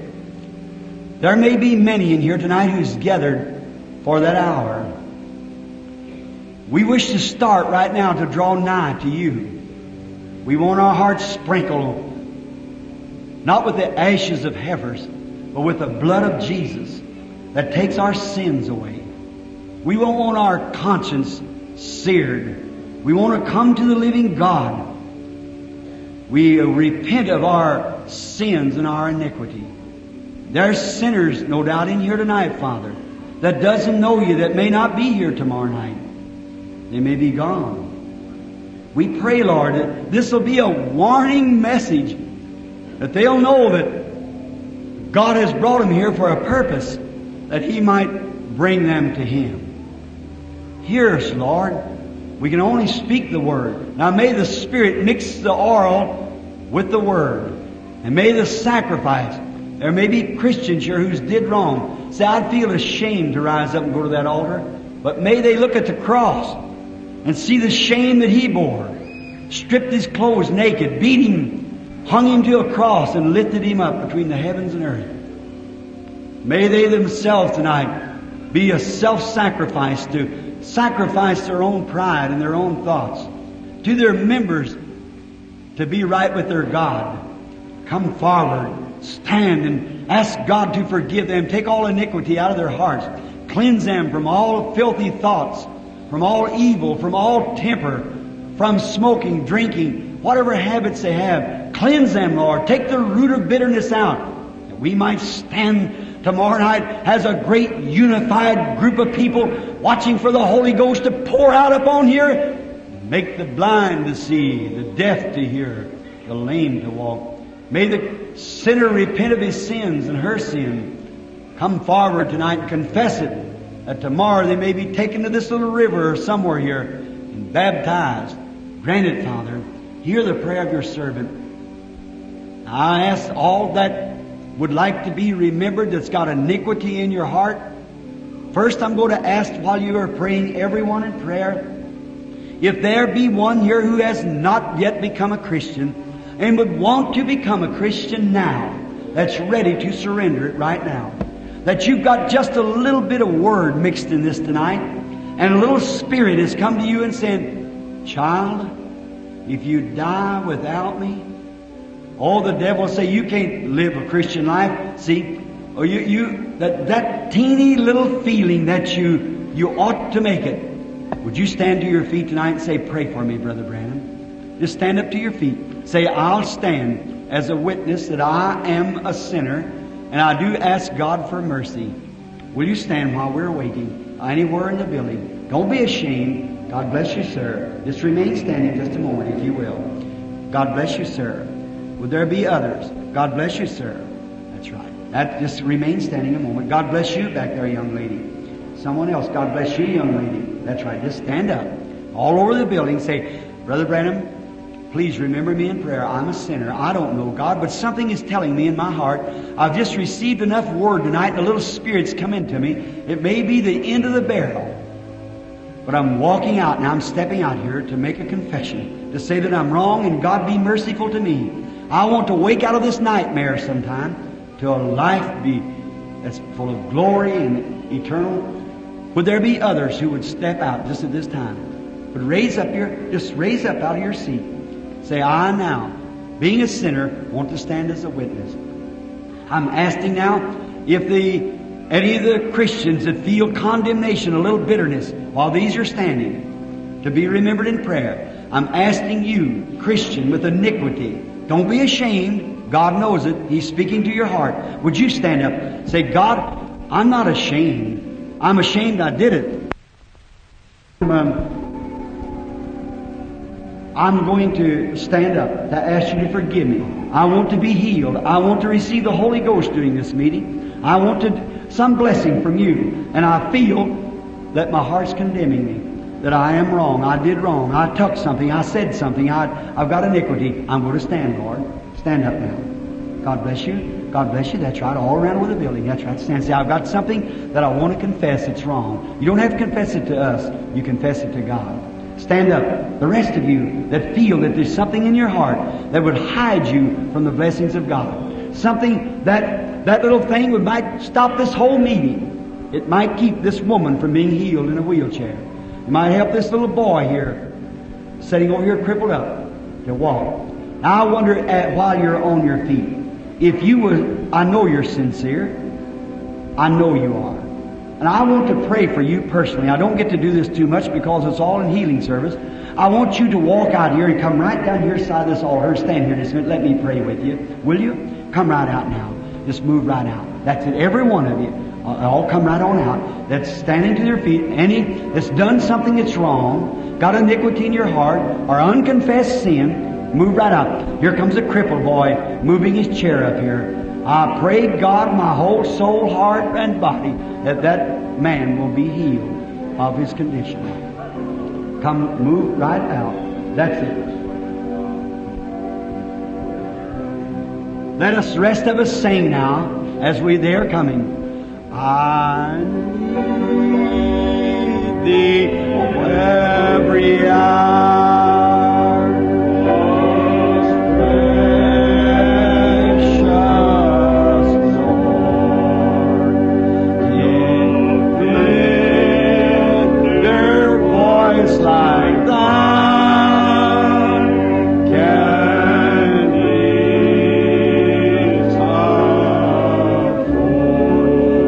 There may be many in here tonight who's gathered for that hour. We wish to start right now to draw nigh to You. We want our hearts sprinkled, not with the ashes of heifers, but with the blood of Jesus that takes our sins away. We won't want our conscience seared We want to come to the living God. We repent of our sins and our iniquity. There's sinners, no doubt, in here tonight, Father, that doesn't know you, that may not be here tomorrow night. They may be gone. We pray, Lord, that this will be a warning message, that they'll know that God has brought them here for a purpose, that He might bring them to Him. Hear us, Lord. We can only speak the Word. Now may the Spirit mix the oral with the Word. And may the sacrifice. There may be Christians here who's did wrong. Say, I'd feel ashamed to rise up and go to that altar. But may they look at the cross and see the shame that He bore. Stripped His clothes naked, beat Him, hung Him to a cross, and lifted Him up between the heavens and earth. May they themselves tonight be a self-sacrifice to sacrifice their own pride and their own thoughts to their members to be right with their God. Come forward, stand, and ask God to forgive them. Take all iniquity out of their hearts. Cleanse them from all filthy thoughts, from all evil, from all temper, from smoking, drinking, whatever habits they have. Cleanse them, Lord. Take the root of bitterness out, that we might stand tomorrow night has a great unified group of people watching for the Holy Ghost to pour out upon here and make the blind to see, the deaf to hear, the lame to walk. May the sinner repent of his sins and her sin. Come forward tonight and confess it, that tomorrow they may be taken to this little river or somewhere here and baptized. Grant it, Father. Hear the prayer of your servant. I ask all that would like to be remembered that's got iniquity in your heart. First, I'm going to ask while you are praying, everyone in prayer, if there be one here who has not yet become a Christian and would want to become a Christian now, that's ready to surrender it right now, that you've got just a little bit of word mixed in this tonight, and a little spirit has come to you and said, child, if you die without me, oh, the devil will say, you can't live a Christian life. See, or that teeny little feeling that you ought to make it. Would you stand to your feet tonight and say, pray for me, Brother Branham? Just stand up to your feet. Say, I'll stand as a witness that I am a sinner, and I do ask God for mercy. Will you stand while we're waiting? Anywhere in the building. Don't be ashamed. God bless you, sir. Just remain standing just a moment, if you will. God bless you, sir. Would there be others? God bless you, sir. That's right. That just remain standing a moment. God bless you back there, young lady. Someone else. God bless you, young lady. That's right. Just stand up. All over the building, say, Brother Branham, please remember me in prayer. I'm a sinner. I don't know God, but something is telling me in my heart. I've just received enough word tonight, and a little spirit's come into me. It may be the end of the barrel, but I'm walking out, and I'm stepping out here to make a confession, to say that I'm wrong, and God be merciful to me. I want to wake out of this nightmare sometime to a life that's full of glory and eternal. Would there be others who would step out just at this time? But raise up out of your seat. Say, I now, being a sinner, want to stand as a witness. I'm asking now if any of the Christians that feel condemnation, a little bitterness, while these are standing, to be remembered in prayer. I'm asking you, Christian with iniquity, don't be ashamed. God knows it. He's speaking to your heart. Would you stand up and say, God, I'm not ashamed. I'm ashamed I did it. I'm going to stand up to ask you to forgive me. I want to be healed. I want to receive the Holy Ghost during this meeting. I want some blessing from you. And I feel that my heart's condemning me. That I am wrong, I did wrong, I took something, I said something, I've got iniquity. I'm going to stand, Lord. Stand up now. God bless you. God bless you. That's right. All around with the building. That's right. Stand. Say, I've got something that I want to confess. It's wrong. You don't have to confess it to us. You confess it to God. Stand up. The rest of you that feel that there's something in your heart that would hide you from the blessings of God. Something that little thing might stop this whole meeting. It might keep this woman from being healed in a wheelchair. It might help this little boy here, sitting over here crippled up, to walk. Now I wonder, while you're on your feet, if you would, I know you're sincere. I know you are. And I want to pray for you personally. I don't get to do this too much because it's all in healing service. I want you to walk out here and come right down here side of this altar. Stand here just a minute. Let me pray with you. Will you? Come right out now. Just move right out. That's it. Every one of you. All come right on out. That's standing to their feet. Any that's done something that's wrong, got iniquity in your heart, or unconfessed sin, move right up. Here comes a crippled boy moving his chair up here. I pray, God, my whole soul, heart, and body, that that man will be healed of his condition. Come, move right out. That's it. Let us, rest of us, sing now as we they're coming. I need Thee every hour, most precious Lord, in tender voice like Thine.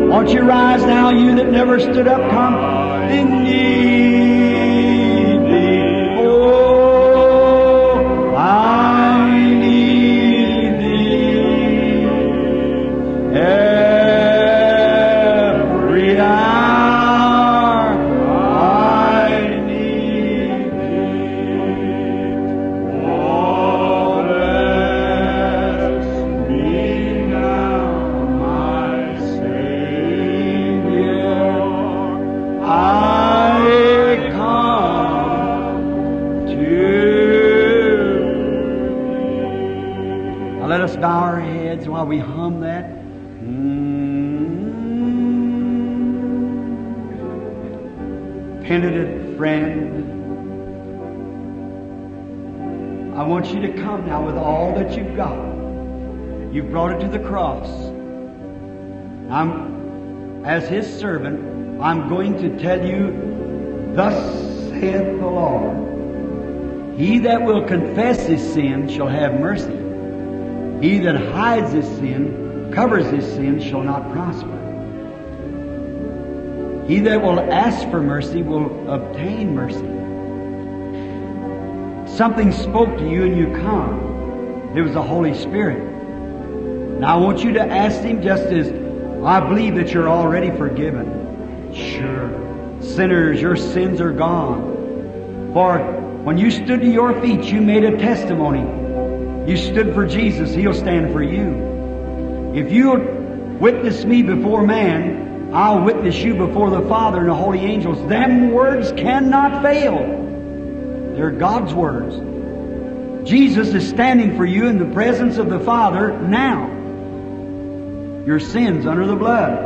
Won't you rise now, you that never stood up, come in need Thee. Oh, I need Thee every hour. I need Thee. Oh, bless me now, my Savior. I come to Thee. Now let us bow our heads while we hum that. Penitent friend, I want you to come now with all that you've got. You've brought it to the cross. As His servant, I'm going to tell you, thus saith the Lord, he that will confess his sin shall have mercy. He that hides his sin, covers his sin, shall not prosper. He that will ask for mercy will obtain mercy. Something spoke to you and you come. There was the Holy Spirit. Now I want you to ask Him just as, I believe that you're already forgiven. Sure. Sinners, your sins are gone. For when you stood to your feet, you made a testimony. You stood for Jesus. He'll stand for you. If you'll witness me before man, I'll witness you before the Father and the holy angels. Them words cannot fail. They're God's words. Jesus is standing for you in the presence of the Father now. Your sins under the blood.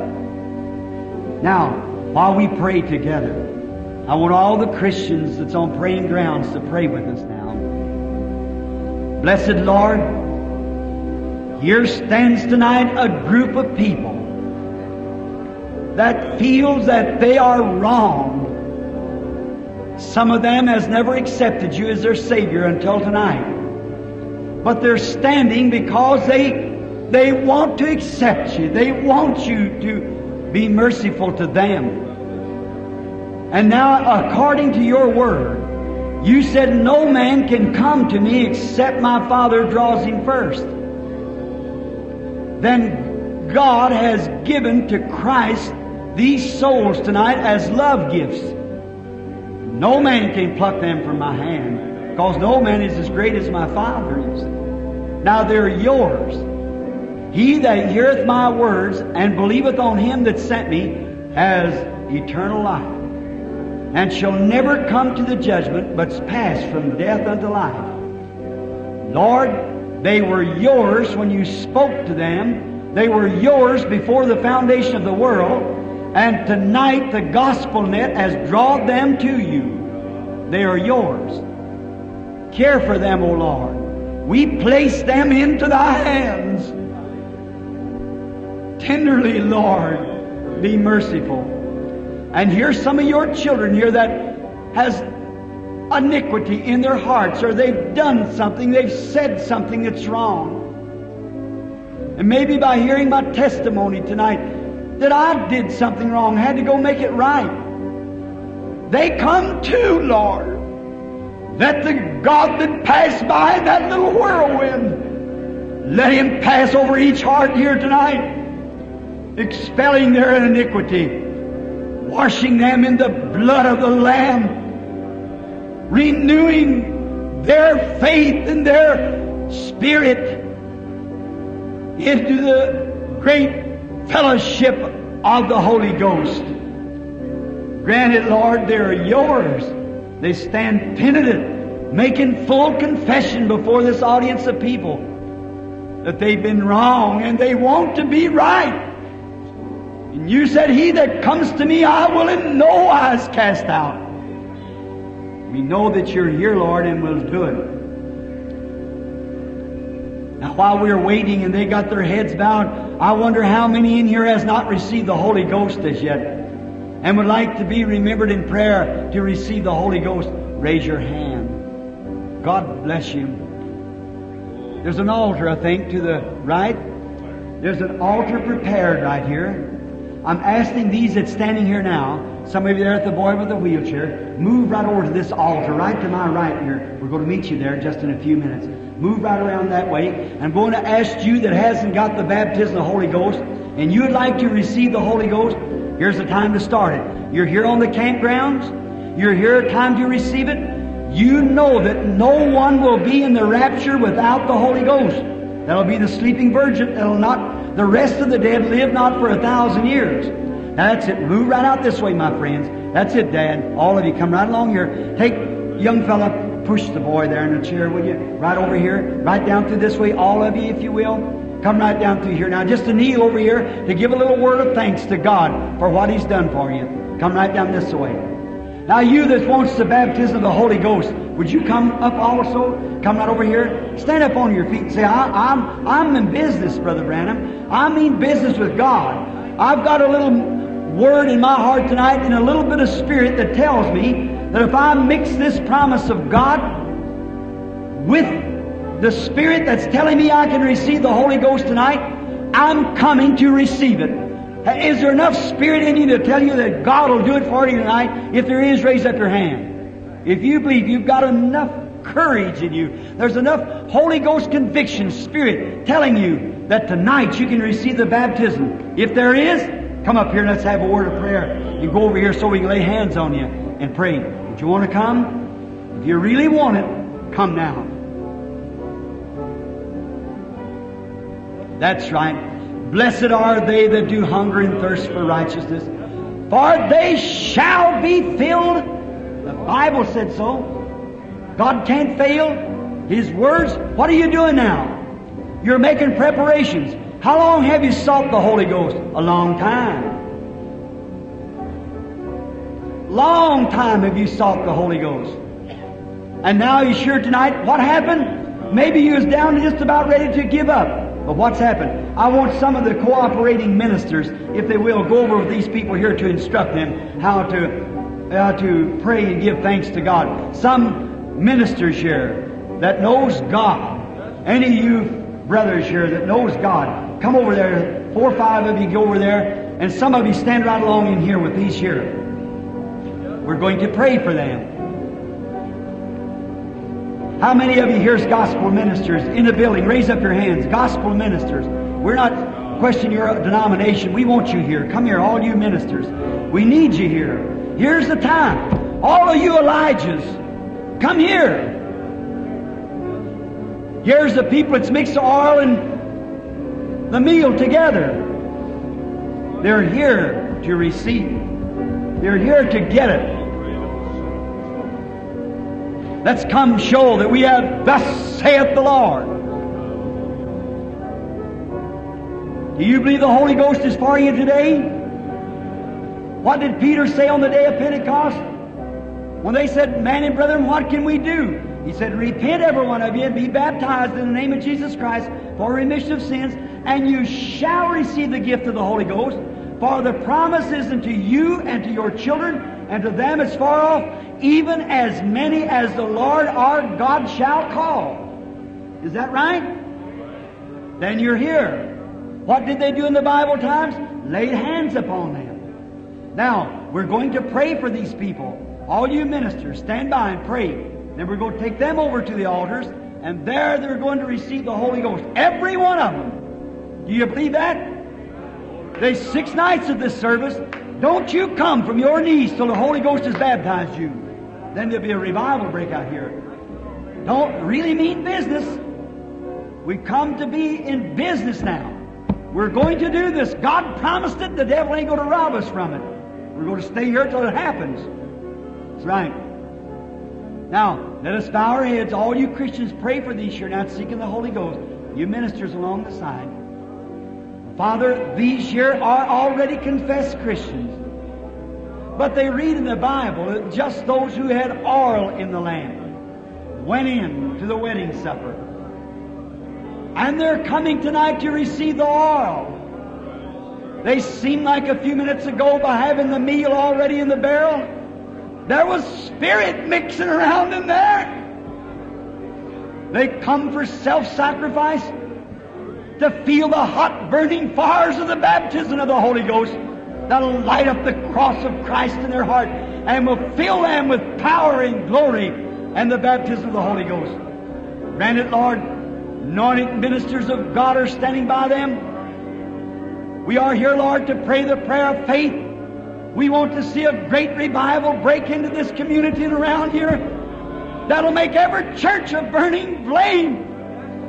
Now, while we pray together, I want all the Christians that's on praying grounds to pray with us now. Blessed Lord, here stands tonight a group of people that feels that they are wrong. Some of them has never accepted You as their Savior until tonight. But they're standing because they want to accept You. They want You to be merciful to them. And now, according to Your Word, You said, no man can come to me except my Father draws him first. Then God has given to Christ these souls tonight as love gifts. No man can pluck them from my hand, because no man is as great as my Father is. Now they're Yours. He that heareth my words and believeth on Him that sent me has eternal life, and shall never come to the judgment, but pass from death unto life. Lord, they were Yours when You spoke to them. They were Yours before the foundation of the world. And tonight the gospel net has drawn them to You. They are Yours. Care for them, O Lord. We place them into Thy hands. Tenderly, Lord, be merciful. And here's some of Your children here that has iniquity in their hearts, or they've done something, they've said something that's wrong. And maybe by hearing my testimony tonight, that I did something wrong, had to go make it right. They come to, Lord, let the God that passed by that little whirlwind, let him pass over each heart here tonight, expelling their iniquity, washing them in the blood of the Lamb, renewing their faith and their spirit into the great fellowship of the Holy Ghost. Grant it, Lord, they're yours. They stand penitent, making full confession before this audience of people that they've been wrong and they want to be right. And you said, he that comes to me, I will in no wise cast out. We know that you're here, Lord, and we'll do it. Now, while we're waiting and they got their heads bowed, I wonder how many in here has not received the Holy Ghost as yet and would like to be remembered in prayer to receive the Holy Ghost. Raise your hand. God bless you. There's an altar, I think, to the right. There's an altar prepared right here. I'm asking these that's standing here now, some of you there at the boy with the wheelchair, move right over to this altar, right to my right here. We're going to meet you there just in a few minutes. Move right around that way. I'm going to ask you that hasn't got the baptism of the Holy Ghost, and you would like to receive the Holy Ghost, here's the time to start it. You're here on the campgrounds. You're here, time to receive it. You know that no one will be in the rapture without the Holy Ghost. That'll be the sleeping virgin. The rest of the dead live not for 1,000 years. Now that's it. Move right out this way, my friends. That's it, Dad. All of you, come right along here. Take, young fella, push the boy there in the chair, will you? Right over here. Right down through this way, all of you, if you will. Come right down through here. Now just to kneel over here to give a little word of thanks to God for what He's done for you. Come right down this way. Now you that wants the baptism of the Holy Ghost, would you come up also? Come right over here. Stand up on your feet and say, I'm in business, Brother Branham. I mean business with God. I've got a little word in my heart tonight and a little bit of spirit that tells me that if I mix this promise of God with the spirit that's telling me I can receive the Holy Ghost tonight, I'm coming to receive it. Is there enough spirit in you to tell you that God will do it for you tonight? If there is, raise up your hand. If you believe you've got enough courage in you, there's enough Holy Ghost conviction, Spirit, telling you that tonight you can receive the baptism. If there is, come up here and let's have a word of prayer. You go over here so we can lay hands on you and pray. Would you want to come? If you really want it, come now. That's right. Blessed are they that do hunger and thirst for righteousness, for they shall be filled. The Bible said so. God can't fail His words. What are you doing now? You're making preparations. How long have you sought the Holy Ghost? A long time. Long time have you sought the Holy Ghost. And now you're sure tonight what happened? Maybe you was down just about ready to give up. But what's happened? I want some of the cooperating ministers, if they will, go over with these people here to instruct them how to pray and give thanks to God. Some ministers here that knows God. Any of you brothers here that knows God, come over there. 4 or 5 of you go over there, and some of you stand right along in here with these here. We're going to pray for them. How many of you here's gospel ministers in the building? Raise up your hands. Gospel ministers. We're not questioning your denomination. We want you here. Come here, all you ministers. We need you here. Here's the time. All of you Elijahs, come here. Here's the people that's mixed the oil and the meal together. They're here to receive. They're here to get it. Let's come show that we have, thus saith the Lord. Do you believe the Holy Ghost is for you today? What did Peter say on the day of Pentecost? When they said, "Man and brethren, what can we do?" He said, "Repent every one of you and be baptized in the name of Jesus Christ for remission of sins, and you shall receive the gift of the Holy Ghost. For the promise is unto you and to your children and to them as far off, even as many as the Lord our God shall call." Is that right? Then you're here. What did they do in the Bible times? laid hands upon them. Now, we're going to pray for these people. All you ministers, stand by and pray. Then we're going to take them over to the altars, and there they're going to receive the Holy Ghost. Every one of them. Do you believe that? There's 6 nights of this service. Don't you come from your knees till the Holy Ghost has baptized you. Then there'll be a revival break out here. Don't really mean business. We come to be in business now. We're going to do this. God promised it. The devil ain't going to rob us from it. We're going to stay here till it happens. That's right. Now, let us bow our heads. All you Christians, pray for these you're not seeking the Holy Ghost. You ministers along the side. Father, these here are already confessed Christians, but they read in the Bible that just those who had oil in the land went in to the wedding supper. And they're coming tonight to receive the oil. They seemed like a few minutes ago by having the meal already in the barrel. There was spirit mixing around in there. They come for self-sacrifice, to feel the hot burning fires of the baptism of the Holy Ghost that'll light up the cross of Christ in their heart and will fill them with power and glory and the baptism of the Holy Ghost. Grant it, Lord. Anointed ministers of God are standing by them. We are here, Lord, to pray the prayer of faith. We want to see a great revival break into this community and around here that'll make every church a burning flame.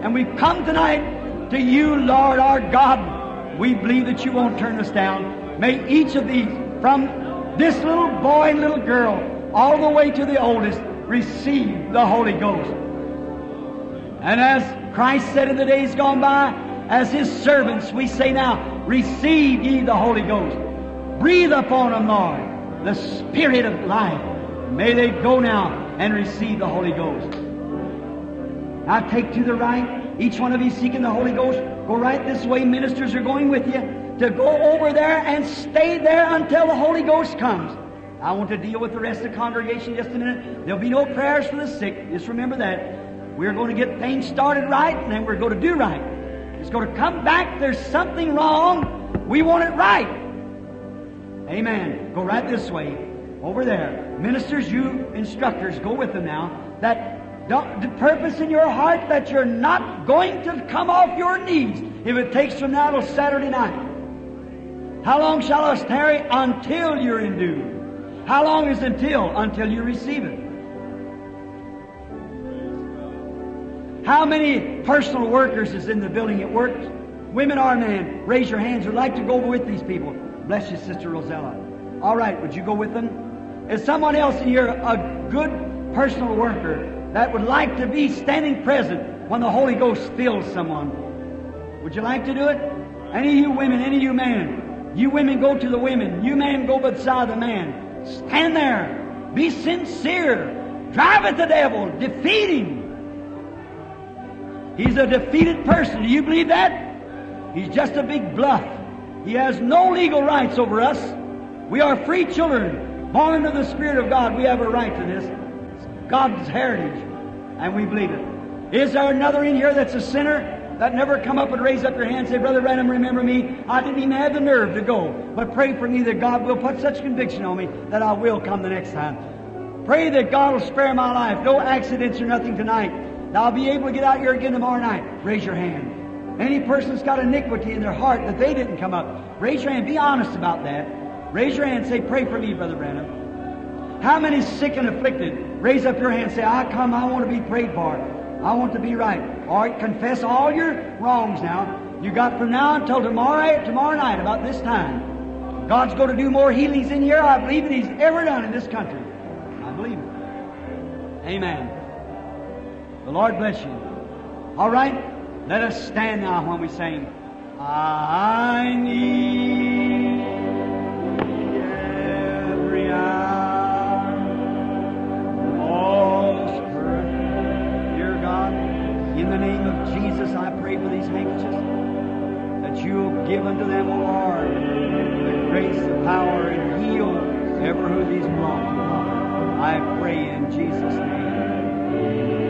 And we've come tonight to you, Lord our God. We believe that you won't turn us down. May each of these, from this little boy and little girl all the way to the oldest, receive the Holy Ghost. And as Christ said in the days gone by, as his servants, we say now, receive ye the Holy Ghost. Breathe upon them, Lord, the Spirit of life. May they go now and receive the Holy Ghost. Now take to the right. Each one of you seeking the Holy Ghost, go right this way. Ministers are going with you to go over there and stay there until the Holy Ghost comes. I want to deal with the rest of the congregation just a minute. There'll be no prayers for the sick. Just remember that. We're going to get things started right, and then we're going to do right. It's going to come back. There's something wrong. We want it right. Amen. Go right this way. Over there. Ministers, you instructors, go with them now. The purpose in your heart that you're not going to come off your knees. If it takes from now till Saturday night. How long shall us tarry? Until you're endued. How long is until? Until you receive it. How many personal workers is in the building at work? Women or men, raise your hands. We'd like to go with these people. Bless you, Sister Rosella. All right, would you go with them? Is someone else in here a good personal worker that would like to be standing present when the Holy Ghost fills someone? Would you like to do it? Any of you women, any of you men. You women go to the women. You men go beside the man. Stand there. Be sincere. Drive at the devil. Defeat him. He's a defeated person. Do you believe that? He's just a big bluff. He has no legal rights over us. We are free children, born of the Spirit of God. We have a right to this. God's heritage, and we believe it. Is there another in here that's a sinner that never come up and raise up your hand and say, Brother Branham, remember me? I didn't even have the nerve to go, but pray for me that God will put such conviction on me that I will come the next time. Pray that God will spare my life. No accidents or nothing tonight. Now I'll be able to get out here again tomorrow night. Raise your hand. Any person's got iniquity in their heart that they didn't come up. Raise your hand. Be honest about that. Raise your hand and say, pray for me, Brother Branham. How many sick and afflicted? Raise up your hand and say, I come, I want to be prayed for. I want to be right. All right, confess all your wrongs now. You got from now until tomorrow night, about this time. God's going to do more healings in here, I believe, than He's ever done in this country. I believe it. Amen. The Lord bless you. All right, let us stand now when we sing, I need every hour. Dear God, in the name of Jesus, I pray for these handkerchiefs that you'll give unto them, O Lord, the grace, the power, and heal ever who these belong to. I pray in Jesus' name.